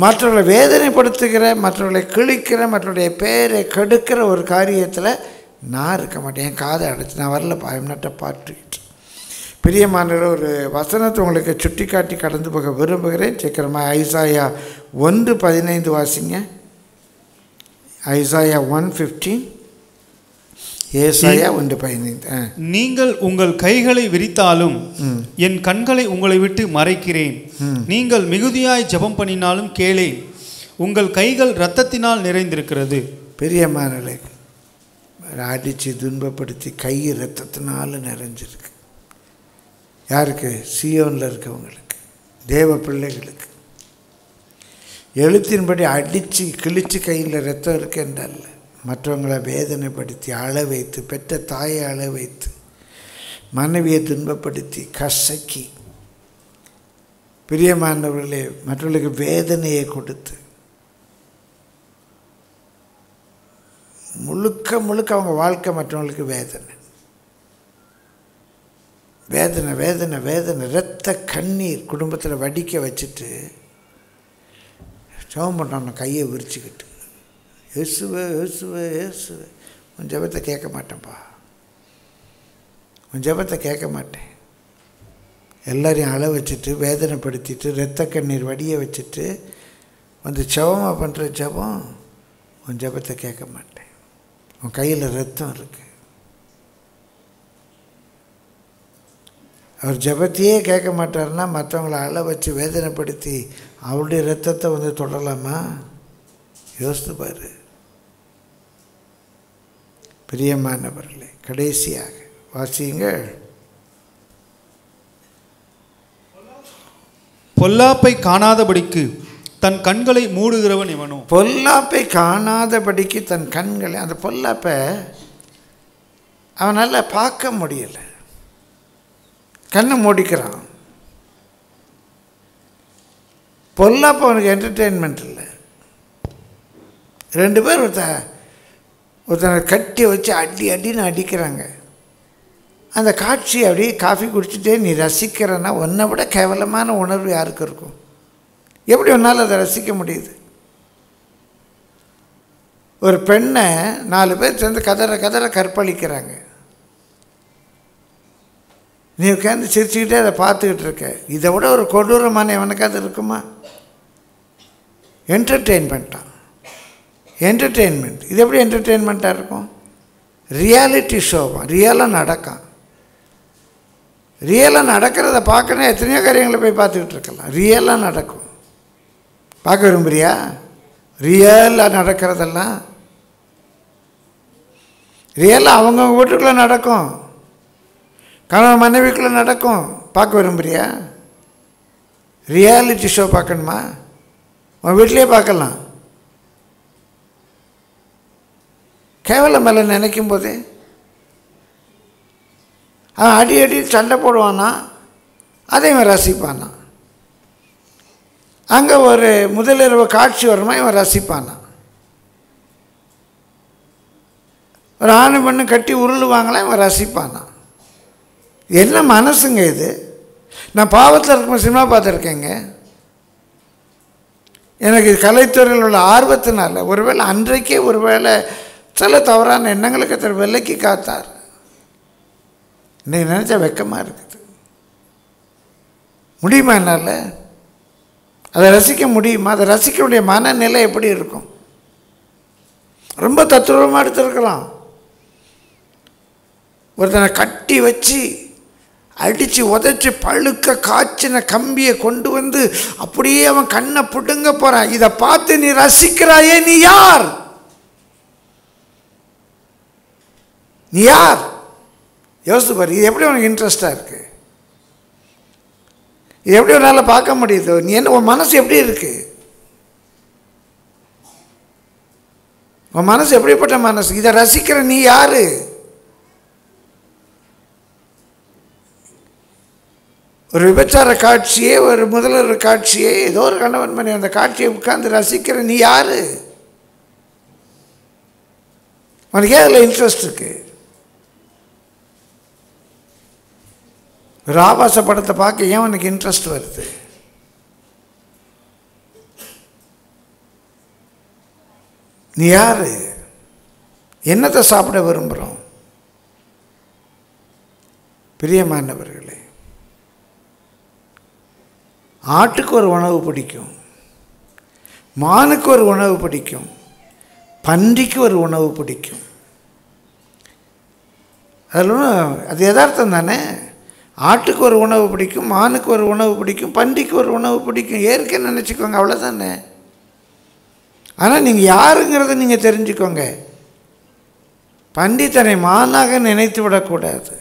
மற்றவர்களை வேதனைப்படுத்துகிற, மற்றவர்களை கிழிக்கிற, மற்றவருடைய பேரை கெடுக்கிற ஒரு காரியத்தில் நான் இருக்க மாட்டேன். என் காதை அடைச்சி நான் வரல பாயம்னாட்ட பாட்டுக்கிட்டு. பிரியமான ஒரு வசனத்தை உங்களுக்கு சுட்டி காட்டி கடந்து போக விரும்புகிறேன். சீக்கிரமாக ஐசாயா ஒன்று பதினைந்து வாசிங்க. ஐசாயா ஒன் ஃபிஃப்டீன் ஏசாயா ஒன்று பதினைந்து. நீங்கள் உங்கள் கைகளை விரித்தாலும் என் கண்களை உங்களை விட்டு மறைக்கிறேன். நீங்கள் மிகுதியாய் ஜெபம் பண்ணினாலும் கேளே, உங்கள் கைகள் இரத்தத்தினால் நிறைந்திருக்கிறது. பெரியமானே, அடித்து துன்பப்படுத்தி கை இரத்தத்தினால் நிறைஞ்சிருக்கு. யாருக்கு? சியோனில் இருக்கவங்களுக்கு, தேவ பிள்ளைகளுக்கு. எழுத்தின்படி அடித்து கிழித்து கையில் இரத்தம் இருக்கு என்றால், மற்றவங்களை வேதனைப்படுத்தி அழ வைத்து, பெற்ற தாயை அழ வைத்து, மனைவியை துன்பப்படுத்தி கசக்கி, பிரியமானவர்களே, மற்றவர்களுக்கு வேதனையை கொடுத்து, முழுக்க முழுக்க அவங்க வாழ்க்கை மற்றவங்களுக்கு வேதனை வேதனை வேதனை வேதனை இரத்த கண்ணீர் குடும்பத்தில் வடிக்க வச்சுட்டு சோம் பண்ணுறாங்க. கையை விரிச்சுக்கிட்டு இயேசுவே இயேசுவே இயேசுவே, உன் ஜெபத்தை கேட்க மாட்டேன்ப்பா, உன் ஜெபத்தை கேட்க மாட்டேன். எல்லாரையும் அள வச்சுட்டு, வேதனைப்படுத்திட்டு, இரத்த கண்ணீர் வடிய வச்சுட்டு வந்து ஜெபமாக பண்ணுற ஜெபம், உன் ஜெபத்தை கேட்க மாட்டேன், உன் கையில் இரத்தம் இருக்கு. அவர் ஜெபத்தையே கேட்க மாட்டார்னா, மற்றவங்கள அள வச்சு வேதனைப்படுத்தி அவருடைய இரத்தத்தை வந்து தொடலாமா? யோசித்து பாரு. பிரியமானவர்களே, கடைசியாக வாசியுங்கள். பொல்லாப்பை காணாதபடிக்கு தன் கண்களை மூடுகிறவன் இவனும். பொல்லாப்பை காணாதபடிக்கு தன் கண்களை, அந்த பொல்லாப்பை அவனால் பார்க்க முடியலை, கண்ணை மூடிக்கிறான். பொல்லாப்பை அவனுக்கு என்டர்டெயின்மெண்ட் இல்லை. ரெண்டு பேர் ஒருத்த ஒருத்தனை கட்டி வச்சு அடி அடின்னு அடிக்கிறாங்க. அந்த காட்சி அப்படி காஃபி குடிச்சுட்டே நீ ரசிக்கிறன்னா, ஒன்றை விட கேவலமான உணர்வு யாருக்கு இருக்கும்? எப்படி ஒன்றால் அதை ரசிக்க முடியுது? ஒரு பெண்ணை நாலு பேர் சேர்ந்து கதற கதற கற்பழிக்கிறாங்க. நீ உட்காந்து சிரிச்சுக்கிட்டே அதை பார்த்துக்கிட்டு இருக்க. இதை விட ஒரு கொடூரமான எவனுக்கு அது இருக்குமா? என்டர்டெயின் பண்ணிட்டான். என்டர்டெயின்மெண்ட், இது எப்படி என்டர்டெயின்மெண்ட்டாக இருக்கும்? ரியாலிட்டி ஷோவா, ரியலாக நடக்கும். ரியலாக நடக்கிறத பார்க்கணும், எத்தனையோ காரியங்களை போய் பார்த்துக்கிட்டு இருக்கலாம். ரியலாக நடக்கும், பார்க்க விரும்புகிறியா? Real and Nadakarasala. Real Avanga Votukla Nadako. Kana Manavikla Nadako. Pakurumbria. Reality show Pakanma. Or Whitley Pakala. Kavala Melananakimbode. Adi Adi Chandapoduana. Ade Marasipana. அங்க ஒரு முதலிரவு காட்சி வரமா இவன் ரசிப்பானான். ஒரு ஆணு பண்ணு கட்டி உருளுவாங்களா இவன் ரசிப்பானான். என்ன மனசுங்க இது? நான் பாவத்தில் இருக்கும் சினிமா பார்த்துருக்கேங்க. எனக்கு கலைத்துறையில் உள்ள ஆர்வத்தினால ஒருவேளை அன்றைக்கே ஒருவேளை சில தவறான எண்ணங்களுக்கு தர் விலைக்கு காத்தார். இன்னைக்கு நினச்சா வெக்கமாக இருக்குது. முடியுமா என்னால்? அதை ரசிக்க முடியுமா? அதை ரசிக்கக்கூடிய மனநிலை எப்படி இருக்கும்? ரொம்ப தத்துரூபமாக எடுத்துருக்கலாம். ஒருத்தனை கட்டி வச்சு அடித்து உதச்சி பழுக்க காய்ச்சின கம்பியை கொண்டு வந்து அப்படியே அவன் கண்ணை பிடுங்க போகிறான். இதை பார்த்து நீ ரசிக்கிறாயே, நீ யார்? நீ யார்? யோசிச்சு பாரு, இது எப்படி உனக்கு இன்ட்ரெஸ்டாக இருக்குது? எப்படி உன்னால் பார்க்க முடியுது? நீ என்ன, உன் மனசு எப்படி இருக்குது? உன் மனசு எப்படிப்பட்ட மனசு? இதை ரசிக்கிற நீ யார்? ஒரு விபச்சார காட்சியே, ஒரு முதலர் காட்சியே, ஏதோ ஒரு கணவன் மணி அந்த காட்சியை உட்கார்ந்து ரசிக்கிற நீ யார்? உனக்கு ஏன் அதில் இன்ட்ரெஸ்ட் இருக்குது? ராபாச படத்தை பார்க்க ஏன் உனக்கு இன்ட்ரெஸ்ட் வருது? நீ யாரு? என்னத்தை சாப்பிட விரும்புகிறோம்? பிரியமானவர்களே, ஆட்டுக்கு ஒரு உணவு பிடிக்கும், மானுக்கு ஒரு உணவு பிடிக்கும், பன்றிக்கு ஒரு உணவு பிடிக்கும். அதில் அது யதார்த்தம் தானே? ஆட்டுக்கு ஒரு உணவு பிடிக்கும், மானுக்கு ஒரு உணவு பிடிக்கும், பன்றிக்கு ஒரு உணவு பிடிக்கும். ஏற்கனவே நினச்சிக்கோங்க, அவ்வளோதானே. ஆனால் நீங்கள் யாருங்கிறத நீங்கள் தெரிஞ்சுக்கோங்க. பன்றி தன்னை மானாக நினைத்து விடக்கூடாது.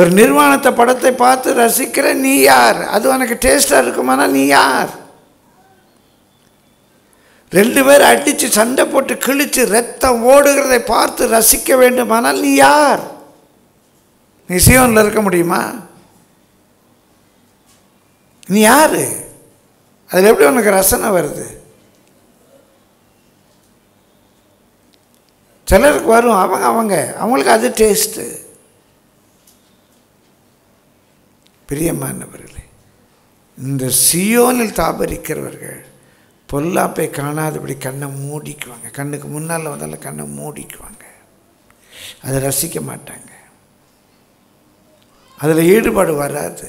ஒரு நிர்வாணத்தை படத்தை பார்த்து ரசிக்கிற நீ யார்? அது உனக்கு டேஸ்டாக இருக்குமானால் நீ யார்? ரெண்டு பேர் அடித்து சண்டை போட்டு கிழித்து ரத்தம் ஓடுகிறதை பார்த்து ரசிக்க வேண்டுமானால் நீ யார்? நீ சீவனில் இருக்க முடியுமா? நீ யார்? அதில் எப்படி உனக்கு ரசனை வருது? சிலருக்கு வரும், அவங்க அவங்க அவங்களுக்கு அது டேஸ்ட்டு. பிரியமானவர்களே, இந்த சீயோனில் தாபரிக்கிறவர்கள் பொல்லாப்பை காணாதபடி கண்ணை மூடிக்குவாங்க. கண்ணுக்கு முன்னால் வந்தாலும் கண்ணை மூடிக்குவாங்க. அதை ரசிக்க மாட்டாங்க. அதில் ஈடுபாடு வராது.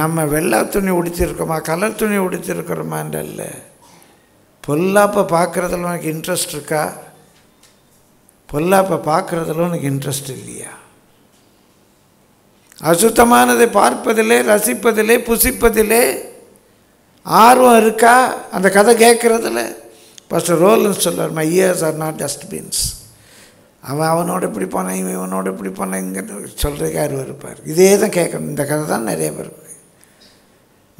நம்ம வெள்ளை துணி உடுத்திருக்கோமா, கலர் துணி உடுத்திருக்கிறோமான் இல்லை, பொல்லாப்பை பார்க்குறதுல உனக்கு இன்ட்ரெஸ்ட் இருக்கா? பொல்லாப்பை பார்க்குறதுல உனக்கு இன்ட்ரெஸ்ட் இல்லையா? அசுத்தமானதை பார்ப்பதிலே, ரசிப்பதிலே, புசிப்பதிலே ஆர்வம் இருக்கா? அந்த கதை கேட்குறதுல ஃபஸ்ட்டு ரோல்னு சொல்லுவார், my ears are not dustbins. அவன் அவனோட இப்படி போனான், இவன் இவனோட இப்படி போனான்னு சொல்கிறதுக்கு ஆர்வம் இருப்பார். இதே தான் கேட்கணும். இந்த கதை தான் நிறைய பேருக்கு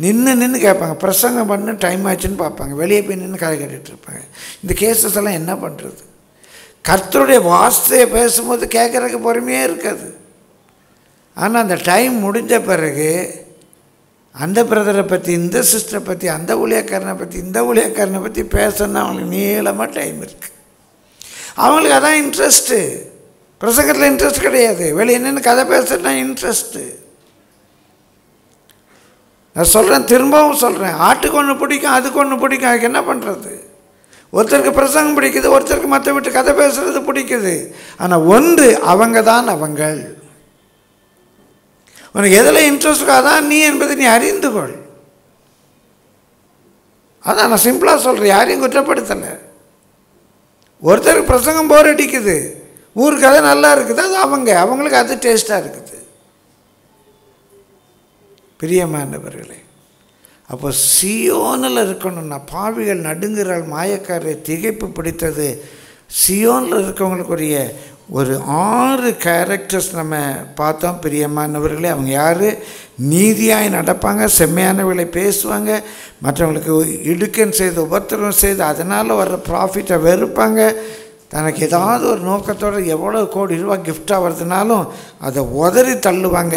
நின்று நின்று கேட்பாங்க. பிரசங்கம் பண்ணு டைம் ஆச்சுன்னு பார்ப்பாங்க, வெளியே போய் நின்று கதை கேட்டுட்ருப்பாங்க. இந்த கேஸஸ் எல்லாம் என்ன பண்ணுறது? கர்த்தருடைய வார்த்தையை பேசும்போது கேட்குறதுக்கு பொறுமையே இருக்காது. ஆனால் அந்த டைம் முடிஞ்ச பிறகு அந்த பிரதரை பற்றி, இந்த சிஸ்டரை பற்றி, அந்த ஊழியக்காரனை பற்றி, இந்த ஊழியக்காரனை பற்றி பேசணுன்னா அவங்களுக்கு நீளமாக டைம் இருக்குது. அவங்களுக்கு அதான் இன்ட்ரெஸ்ட்டு. பிரசங்கத்தில் இன்ட்ரெஸ்ட் கிடையாது. வெளியே என்னென்னு கதை பேசுறதுனா இன்ட்ரெஸ்ட்டு. நான் சொல்கிறேன், திரும்பவும் சொல்கிறேன், ஆட்டுக்கு ஒன்று பிடிக்கும், அதுக்கு ஒன்று பிடிக்கும். அதுக்கு என்ன பண்ணுறது? ஒருத்தருக்கு பிரசங்கம் பிடிக்குது, ஒருத்தருக்கு மற்ற விட்டு கதை பேசுகிறது பிடிக்குது. ஆனால் ஒன்று அவங்க தான் அவங்கள். உனக்கு எதில் இன்ட்ரெஸ்ட்டுக்கோ அதான் நீ என்பதை நீ அறிந்து கொள். அதான் நான் சிம்பிளாக சொல்கிறேன், யாரையும் குற்றப்படுத்தலை. ஒருத்தருக்கு பிரசங்கம் போர் அடிக்குது, ஊருக்கு கதை நல்லா இருக்குது, அது அவங்க அவங்களுக்கு அது டேஸ்ட்டாக இருக்குது. பிரியமானவர்களே, அப்போ சியோனில் இருக்கணும்னா பாவிகள் நடுங்குறாள், மாயக்காரரை திகைப்பு பிடித்தது. சியோனில் இருக்கவங்களுக்குரிய ஒரு ஆறு கேரக்டர்ஸ் நம்ம பார்த்தோம் பிரியமானவர்களே. அவங்க யார்? நீதியாய் நடப்பாங்க, செம்மையானவர்களை பேசுவாங்க, மற்றவங்களுக்கு இடுக்கன் செய்து உபத்திரம் செய்து அதனால் வர்ற ப்ராஃபிட்டை வெறுப்பாங்க. தனக்கு ஏதாவது ஒரு நோக்கத்தோடு எவ்வளோ கோடி ரூபா கிஃப்டாக வருதுனாலும் அதை உதறி தள்ளுவாங்க.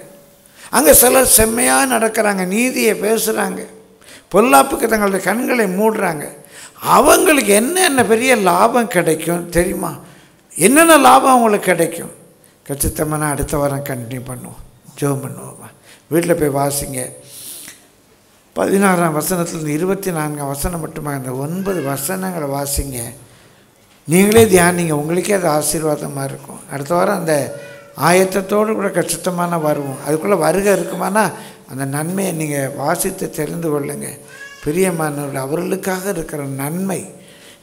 அங்கே சிலர் செம்மையாக நடக்கிறாங்க, நீதியை பேசுகிறாங்க, பொல்லாப்புக்கு தங்களுடைய கண்களை மூடுறாங்க. அவங்களுக்கு என்னென்ன பெரிய லாபம் கிடைக்கும் தெரியுமா? என்னென்ன லாபம் அவங்களுக்கு கிடைக்கும்? கச்சித்தம்னா அடுத்த வாரம் கண்டினியூ பண்ணுவோம், ஜோம் பண்ணுவோம்மா. வீட்டில் போய் வாசிங்க. பதினாறாம் வசனத்துலேருந்து இருபத்தி நான்காம் வசனம் மட்டுமா, அந்த ஒன்பது வசனங்களை வாசிங்க, நீங்களே தியானிங்க, உங்களுக்கே அது ஆசீர்வாதமாக இருக்கும். அடுத்த வாரம் அந்த ஆயத்தத்தோடு கூட கச்சித்தமான வருவோம். அதுக்குள்ளே வருகை இருக்குமானா அந்த நன்மையை நீங்கள் வாசித்து தெரிந்து கொள்ளுங்கள். பிரியமானவர்கள், அவர்களுக்காக இருக்கிற நன்மை,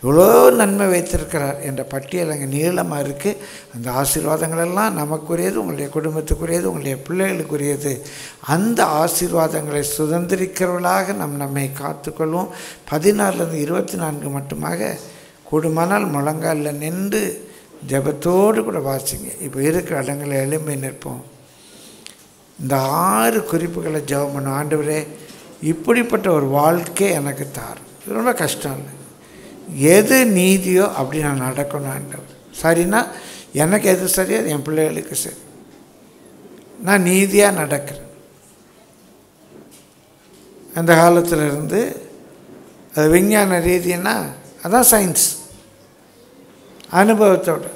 இவ்வளோ நன்மை வைத்திருக்கிறார் என்ற பட்டியல் அங்கே நீளமாக இருக்குது. அந்த ஆசீர்வாதங்களெல்லாம் நமக்குரியது, உங்களுடைய குடும்பத்துக்குரியது, உங்களுடைய பிள்ளைகளுக்குரியது. அந்த ஆசீர்வாதங்களை சுதந்திரிக்கிறவர்களாக நம் நம்மை காத்துக்கொள்வோம். பதினாறுலேருந்து இருபத்தி நான்கு மட்டுமாக கூடுமானால் முழங்காலில் நின்று ஜபத்தோடு கூட வாசிங்க. இப்போ இருக்கிற இடங்களை எலும்பி நிற்போம். இந்த ஆறு குறிப்புகளை ஜபம் பண்ணும். ஆண்டவரே, இப்படிப்பட்ட ஒரு வாழ்க்கை எனக்கு தார். இது ரொம்ப கஷ்டம் இல்லை. எது நீதியோ அப்படி நான் நடக்கணும் ஆண்டவர். சரின்னா எனக்கு எது சரியோ என் பிள்ளைகளுக்கு சரி. நான் நீதியாக நடக்கிறேன். அந்த காலத்தில் இருந்து அது விஞ்ஞான ரீதினா அதான் சயின்ஸ். அனுபவத்தோடு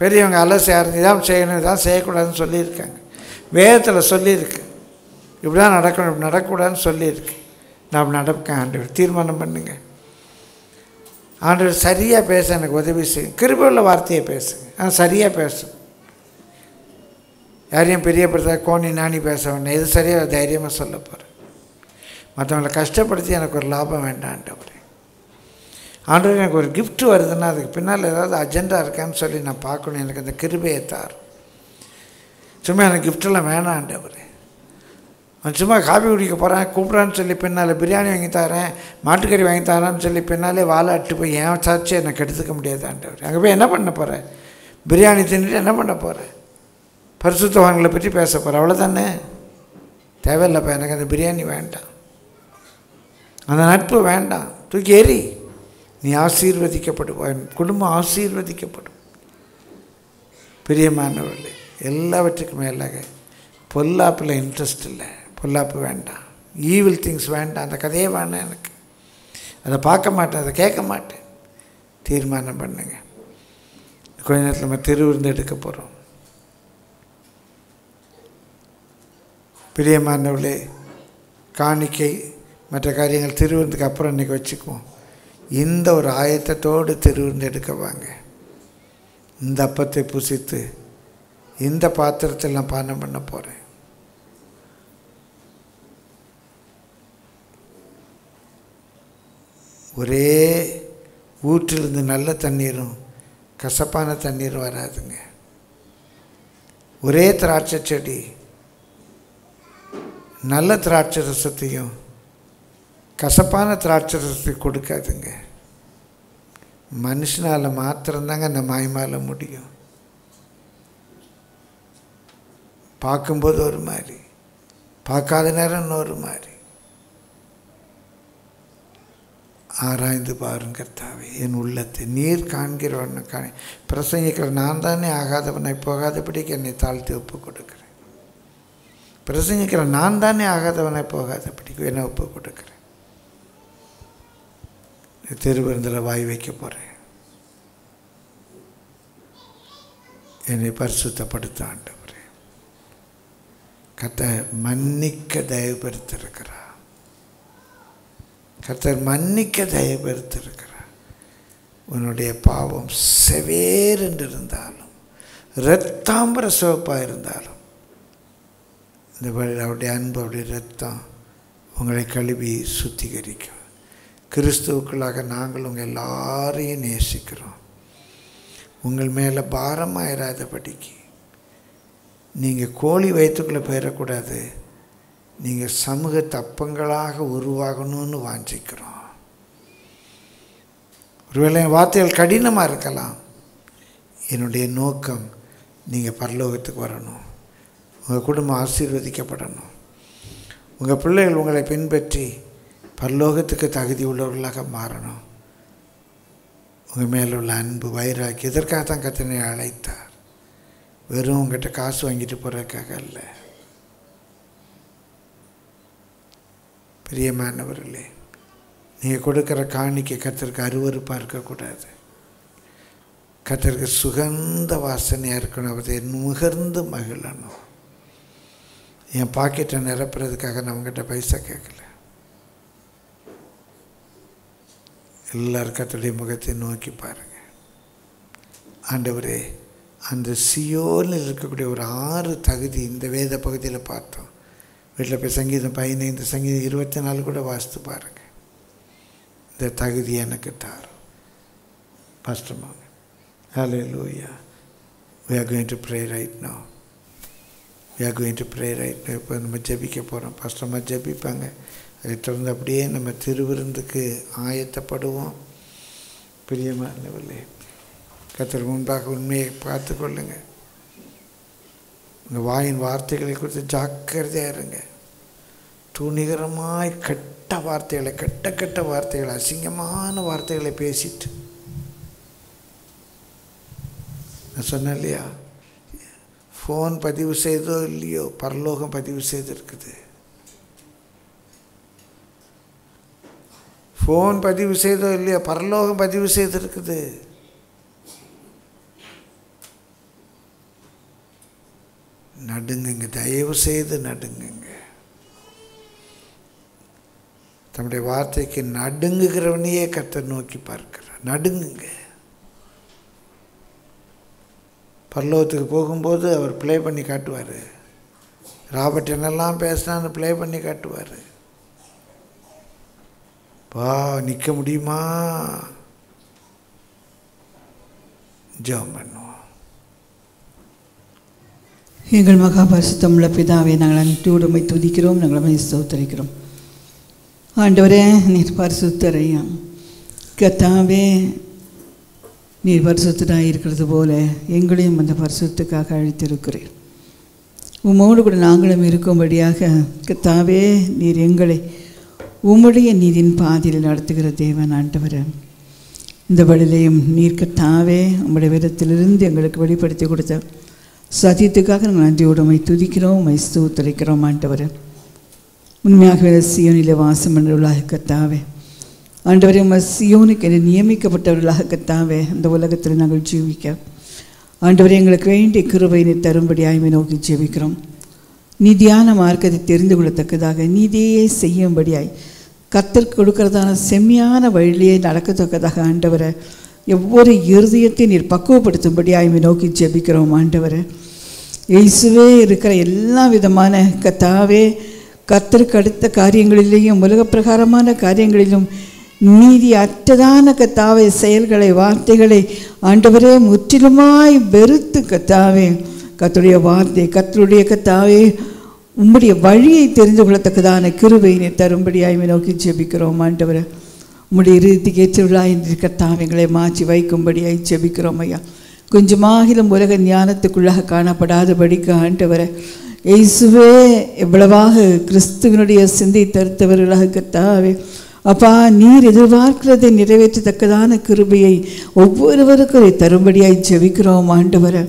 பெரியவங்க அலசி அறிஞ்சு தான் செய்யணும், இதான் செய்யக்கூடாதுன்னு சொல்லியிருக்காங்க. வேதத்தில் சொல்லியிருக்கு, இப்படி தான் நடக்கணும், இப்படி நடக்கக்கூடாதுன்னு சொல்லியிருக்கு. நான் நடப்பேன் ஆண்டவர், தீர்மானம் பண்ணுங்க. ஆண்டவர் சரியாக பேச எனக்கு உதவி செய்யும். கிருபை உள்ள வார்த்தையை பேசுங்க. ஆ, சரியாக பேசும். யாரையும் பிரியப்படுத்த கோணி நானி பேச வேண்டாம். எது சரியாக தைரியமாக சொல்ல போகிறேன். மற்றவங்களை கஷ்டப்படுத்தி எனக்கு ஒரு லாபம் வேண்டாம் ஆண்டவர். ஆண்டவர், எனக்கு ஒரு கிஃப்ட் வருதுன்னா அதுக்கு பின்னால் ஏதாவது அஜெண்டா இருக்கான்னு சொல்லி நான் பார்க்கணும். எனக்கு அந்த கிருபையை தார். சும்மா எனக்கு கிஃப்டெல்லாம் வேணாம் ஆண்டவர். அவன் சும்மா காபி குடிக்க போகிறேன் கூப்பிட்றான்னு சொல்லி பின்னால் பிரியாணி வாங்கி தரேன், மாட்டுக்கறி வாங்கி தரேன்னு சொல்லி பின்னாலே வாழாட்டு போய் ஏன் சாச்சு எனக்கு எடுத்துக்க முடியாது ஆண்டவர். அங்கே போய் என்ன பண்ண போகிறேன்? பிரியாணி தின்னுட்டு என்ன பண்ண போகிறேன்? பரிசுத்தவான்களை பற்றி பேச போகிறேன், அவ்வளோதானே. தேவையில்லப்பா, எனக்கு அந்த பிரியாணி வேண்டாம், அந்த நட்பு வேண்டாம், தூக்கி ஏறி. நீ ஆசீர்வதிக்கப்படுவாய், குடும்பம் ஆசீர்வதிக்கப்படும். பிரியமானவர்களே, எல்லாவற்றுக்கும் மேலாக பொல்லாப்பில் இன்ட்ரெஸ்ட் இல்லை, பொல்லாப்பு வேண்டாம், ஈவில் திங்ஸ் வேண்டாம், அந்த கதையே வேண்டாம் எனக்கு, அதை பார்க்க மாட்டேன், அதை கேட்க மாட்டேன். தீர்மானம் பண்ணுங்க. கொஞ்ச நேரத்தில் நம்ம திருவிருந்து எடுக்க போகிறோம். பிரியமானவர்களே, காணிக்கை மற்ற காரியங்கள் திருவிருந்துக்கு அப்புறம் இன்றைக்கி வச்சுக்குவோம். இந்த ஒரு ஆயத்தத்தோடு திருவிருந்து எடுக்க வாங்க. இந்த அப்பத்தை புசித்து இந்த பாத்திரத்தில் நான் பானம் பண்ண போகிறேன். ஒரே ஊற்றிலிருந்து நல்ல தண்ணீரும் கசப்பான தண்ணீரும் வராதுங்க. ஒரே திராட்சை செடி நல்ல திராட்சை ரசத்தையும் கசப்பான திராட்சை ரசத்தையும் கொடுக்காதுங்க. மனுஷனால் மாத்திரம்தாங்க அந்த மாய்மால முடியும். பார்க்கும்போது ஒரு மாதிரி, பார்க்காத நேரம் இன்னொரு மாதிரி. ஆராய்ந்து பாருங்க கர்த்தாவே என் உள்ளத்தை, நீர் காண்கிறவன் காணி. பிரசங்கிக்கிற நான் தானே ஆகாதவனை போகாதபடிக்கு என்னை தாழ்த்தி ஒப்பு கொடுக்குறேன். பிரசங்கிக்கிற நான் தானே ஆகாதவனை போகாதபடிக்கு என்னை ஒப்பு கொடுக்குறேன். திருவிருந்தில் வாய் வைக்க போகிறேன். என்னை பரிசுத்தப்படுத்த ஆண்டு கர்த்தர் மன்னிக்க தயவுபடுத்திருக்கிறார். கர்த்தர் மன்னிக்க தயபெருத்திருக்கிறார். உன்னுடைய பாவம் செவேர் என்று இருந்தாலும் இரத்தாம்பர சிவப்பாக இருந்தாலும் இந்த அவருடைய அன்பு அவருடைய இரத்தம் உங்களை கழுவி சுத்திகரிக்கும். கிறிஸ்துவுக்களாக நாங்கள் உங்கள் எல்லாரையும் நேசிக்கிறோம். உங்கள் மேலே பாரமாயிராதபடிக்கு நீங்கள் கோழி வயிற்றுக்குள்ளே போயிடக்கூடாது. நீங்கள் சமூக தப்பங்களாக உருவாகணும்னு வாஞ்சிக்கிறோம். ஒருவேளை என் வார்த்தைகள் கடினமாக இருக்கலாம். என்னுடைய நோக்கம் நீங்கள் பரலோகத்துக்கு வரணும், உங்கள் குடும்பம் ஆசீர்வதிக்கப்படணும், உங்கள் பிள்ளைகள் உங்களை பின்பற்றி பரலோகத்துக்கு தகுதி உள்ளவர்களாக மாறணும். உங்கள் மேலே உள்ள அன்பு வைராக்கியம் இதற்காக தான் கர்த்தனை அழைத்தார். வெறும் உங்கள்கிட்ட காசு வாங்கிட்டு போகிறதுக்காக அல்ல. பிரியமானவர்களே, நீங்கள் கொடுக்குற காணிக்கை கர்த்தருக்கு அருவருப்பாக இருக்கக்கூடாது. கர்த்தருக்கு சுகந்த வாசனையாக இருக்கணும். அதை முகர்ந்து மகிழணும். என் பாக்கெட்டை நிரப்புறதுக்காக நான் உங்கள்கிட்ட பைசா கேட்கல. எல்லாரும் கர்த்தருடைய முகத்தை நோக்கி பாருங்கள். ஆண்டவரே, அந்த சியோனில் இருக்கக்கூடிய ஒரு ஆறு தகுதி இந்த வேத பகுதியில் பார்த்தோம். வீட்டில் போய் சங்கீதம் பதினைந்து சங்கீதம் இருபத்தி நாலு கூட வாசித்து பாருங்கள். இந்த தகுதி எனக்கு தாரும் கஷ்டமாக. ஹல்லேலூயா. we are going to pray right now. we are going to pray right now. இப்போ நம்ம ஜெபிக்க போகிறோம். கஷ்டமாக ஜெபிப்பாங்க. அதை தொடர்ந்து அப்படியே நம்ம திருவிருந்துக்கு ஆயத்தப்படுவோம். பிரியமானவர்களே, கர்த்தர் முன்பாக உண்மையை பார்த்து கொள்ளுங்கள். உங்கள் வாயின் வார்த்தைகளை குறித்து ஜாக்கிரதையாக இருங்க. துணிகரமாய் கெட்ட வார்த்தைகளை கெட்ட கெட்ட வார்த்தைகளை அசிங்கமான வார்த்தைகளை பேசிட்டு நான் சொன்னேன் இல்லையா, ஃபோன் பதிவு செய்தோ இல்லையோ பரலோகம் பதிவு செய்திருக்குது. ஃபோன் பதிவு செய்தோ இல்லையோ பரலோகம் பதிவு செய்திருக்குது. நடுங்குங்க, தயவு செய்து நடுங்குங்க. தம்முடைய வார்த்தைக்கு நடுங்குகிறவனையே கர்த்தர் நோக்கி பார்க்கிறார். நடுங்குங்க. பரலோகத்துக்கு போகும்போது அவர் ப்ளே பண்ணி காட்டுவார். ராபர்ட் என்னெல்லாம் பேசினான்னு ப்ளே பண்ணி காட்டுவார். பா நிற்க முடியுமா? ஜெபம் பண்ணுவோம். எங்கள் மகாபரிசுத்தமுள்ள பிதாவே, நாங்கள் அன்றையோடு உம்மை துதிக்கிறோம், நாங்கள் உம்மை ஸ்தோத்திரிக்கிறோம். ஆண்டவரே, நீர் பரிசுத்தரையா கர்த்தாவே, நீர் பரிசுத்தராக இருக்கிறது போல எங்களையும் அந்த பரிசுத்துக்காக அழைத்திருக்கிறீர். உம்மோடு கூட நாங்களும் இருக்கும்படியாக கர்த்தாவே, நீர் எங்களை உம்முடைய நீரின் பாதையில் நடத்துகிற தேவன் ஆண்டவரே, இந்த வழியிலையும் நீர் கர்த்தாவே உம்முடைய வேதத்திலிருந்து எங்களுக்கு வெளிப்படுத்தி கொடுத்த சத்தியத்துக்காக நாங்கள் நன்றியோடு உம்மை துதிக்கிறோம், உம்மை ஸ்தோத்திரிக்கிறோம். ஆண்டவரே, உண்மையாகவே சியோனிலே வாசம் பண்ணுறவர்களாக கர்த்தாவே, ஆண்டவரே உம்மை சியோனுக்கு என நியமிக்கப்பட்டவர்களாக கர்த்தாவே அந்த உலகத்தில் நாங்கள் ஜீவிக்க ஆண்டவரே எங்களுக்கு வேண்டிய கிருபையினை தரும்படியாய்மை நோக்கி ஜீவிக்கிறோம். நீதியான மார்க்கத்தை தெரிந்து கொள்ளத்தக்கதாக நீதியே செய்யும்படியாய் கர்த்தர் கொடுக்கிறதான செம்மையான வழியிலே நடக்கத்தக்கதாக ஆண்டவரை ஒவ்வொரு இருதயத்தை நீர் பக்குவப்படுத்தும்படியாய் நோக்கி ஜெபிக்கிறோம். ஆண்டவரே இயேசுவே, இருக்கிற எல்லா விதமான கர்த்தாவே கர்த்தருக்கு அடுத்த காரியங்களிலேயும் உலக பிரகாரமான காரியங்களிலும் நீதி அற்றதான கர்த்தாவே செயல்களை வார்த்தைகளை ஆண்டவரே முற்றிலுமாய் வெறுத்து கர்த்தாவே கர்த்தருடைய வார்த்தை கர்த்தருடைய கர்த்தாவே உம்முடைய வழியை தெரிந்து கொள்ளத்தக்கதான கிருபையினை தரும்படியாய் நோக்கி ஜெபிக்கிறோம். ஆண்டவரே உம்முடைய இறுதிக்கு ஏற்றவர்களாக இருக்கத்தாம் எங்களை மாற்றி வைக்கும்படியாய் ஜெபிக்கிறோம். ஐயா, கொஞ்சமாகிலும் உலக ஞானத்துக்குள்ளாக காணப்படாதபடிக்கு ஆண்டவரை இயேசுவே எவ்வளவாக கிறிஸ்துவனுடைய சிந்தை தருத்தவர்களாக கர்த்தாவே அப்பா நீர் எதிர்பார்க்கிறதை நிறைவேற்றத்தக்கதான கிருபையை ஒவ்வொருவருக்கும் தரும்படியாய் ஜெபிக்கிறோம். ஆண்டவரை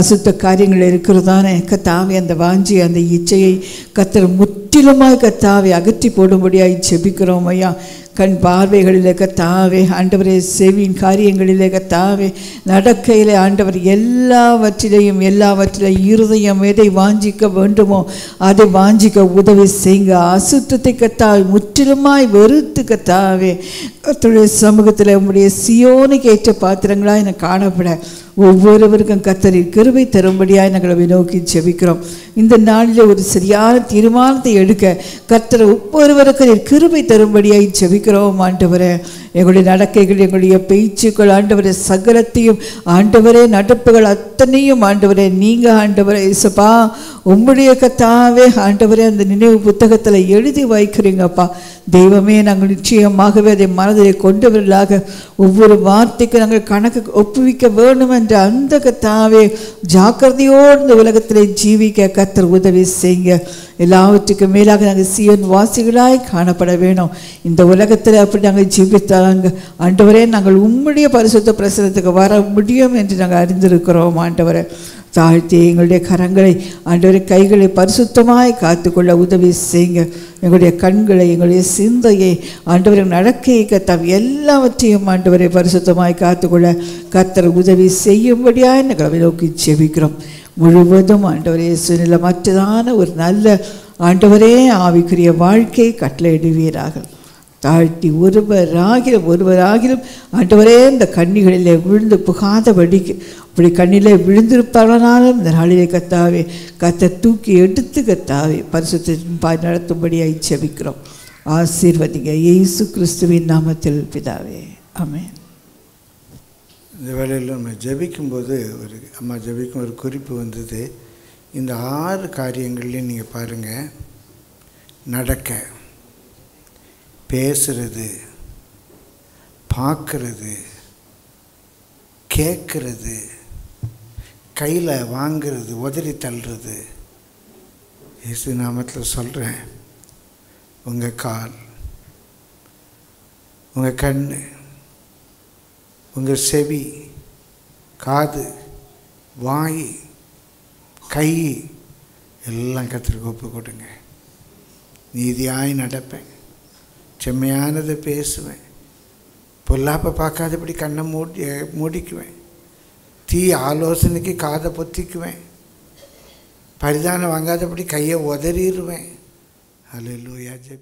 அசுத்த காரியங்கள் இருக்கிறதான கர்த்தாவே அந்த வாஞ்சி அந்த இச்சையை கர்த்தர் முற்றிலுமாய் கர்த்தாவை அகற்றி போடும்படியாய் ஜெபிக்கிறோம். ஐயா, கண் பார்வைகளிலே கர்த்தாவே, ஆண்டவரே செவியின் காரியங்களிலே கர்த்தாவே, நடக்கையிலே ஆண்டவர் எல்லாவற்றிலையும் எல்லாவற்றிலே இருதயம் எதை வாஞ்சிக்க வேண்டுமோ அதை வாஞ்சிக்க உதவி செய்யுங்க. அசுத்தத்தை கர்த்தாவே முற்றிலுமாய் வெறுத்து கர்த்தாவே கர்த்தருடைய சமூகத்தில் உம்முடைய சியோனுக்கு ஏற்ற பாத்திரங்களாக எனக்கு காணப்பட ஒவ்வொருவருக்கும் கர்த்தரின் கிருபை தரும்படியாக நாங்கள் நோக்கி ஜெபிக்கிறோம். இந்த நாளில் ஒரு சரியான தீர்மானத்தை எடுக்க கர்த்தர் ஒவ்வொருவருக்கும் கிருபை தரும்படியாக ஜெபிக்கிறோம். ஆண்டவரே எங்களுடைய நடக்கைகள், எங்களுடைய பேச்சுக்கள் ஆண்டவரை சகலத்தையும் ஆண்டவரே நடப்புகள் அத்தனையும் ஆண்டவரே நீங்கள் ஆண்டவரே இயேசுப்பா உம்முடைய கர்த்தாவே ஆண்டவரே அந்த நினைவு புத்தகத்தில் எழுதி வைக்கிறீங்கப்பா தெய்வமே. நாங்கள் நிச்சயமாகவே அதை மனதிலே கொண்டு வரலாக ஒவ்வொரு வார்த்தைக்கு நாங்கள் கணக்கு ஒப்புவிக்க வேண்டும் என்ற அந்த கர்த்தாவே ஜாக்கிரதையோடு இந்த உலகத்திலே ஜீவிக்க கர்த்தர் உதவி செய்யுங்க. எல்லாவற்றுக்கும் மேலாக நாங்கள் சீன் வாசிகளாய் காணப்பட வேணும். இந்த உலகத்தில் அப்படி நாங்கள் ஜீவித்த ஆண்டவரே நாங்கள் உம்முடைய பரிசுத்த பிரசனத்துக்கு வர முடியும் என்று நாங்கள் அறிந்திருக்கிறோம். ஆண்டவரை தாழ்த்தி எங்களுடைய கரங்களை ஆண்டவரை கைகளை பரிசுத்தமாய் காத்துக்கொள்ள உதவி செய்யுங்க. எங்களுடைய கண்களை, எங்களுடைய சிந்தையை ஆண்டவரை நடக்கையை கத்தாம் எல்லாவற்றையும் ஆண்டவரை பரிசுத்தமாய் காத்துக்கொள்ள கர்த்தர் உதவி செய்யும்படியாக நாங்கள் நோக்கி ஜெபிக்கிறோம். முழுவதும் ஆண்டவரே சூழ்நிலை மற்றதான ஒரு நல்ல ஆண்டவரே ஆவிக்குரிய வாழ்க்கை கட்டளையிடுவீராக. தாழ்த்தி ஒருவராகிலும் ஒருவராகிலும் ஆண்டவரே இந்த கண்ணிகளிலே விழுந்து புகாதபடிக்கு அப்படி கண்ணிலே விழுந்திருப்பவனாலும் இந்த நாளிலே கத்தாவே கத்தை தூக்கி எடுத்து கத்தாவே பரிசுத்தத்தின் பாய் நடத்தும்படியாக ஜெபிக்கிறோம். ஆசீர்வதிங்க இயேசு கிறிஸ்துவின் நாமத்தில் பிதாவே, ஆமென். இந்த வேளையில் நம்ம ஜெபிக்கும்போது ஒரு அம்மா ஜெபிக்கும் ஒரு குறிப்பு வந்தது. இந்த ஆறு காரியங்கள்லேயும் நீங்கள் பாருங்கள், நடக்க, பேசுறது, பார்க்கறது, கேட்கறது, கையில் வாங்கிறது, உதறி தள்ளுறது. இயேசு நாமத்தில் சொல்கிறேன், உங்கள் கால், உங்கள் கண், உங்கள் செவி, காது, வாய், கை எல்லாம் கர்த்தருக்கு ஒப்பு கொடுங்க. நீதியாய் நடப்பேன், செம்மையானதை பேசுவேன், பொல்லாப்பை பார்க்காதபடி கண்ணை மூடி மூடிக்குவேன், தீ ஆலோசனைக்கு காதை பொத்திக்குவேன், பரிதானம் வாங்காதபடி கையை உதறிடுவேன். அல்லேலூயா.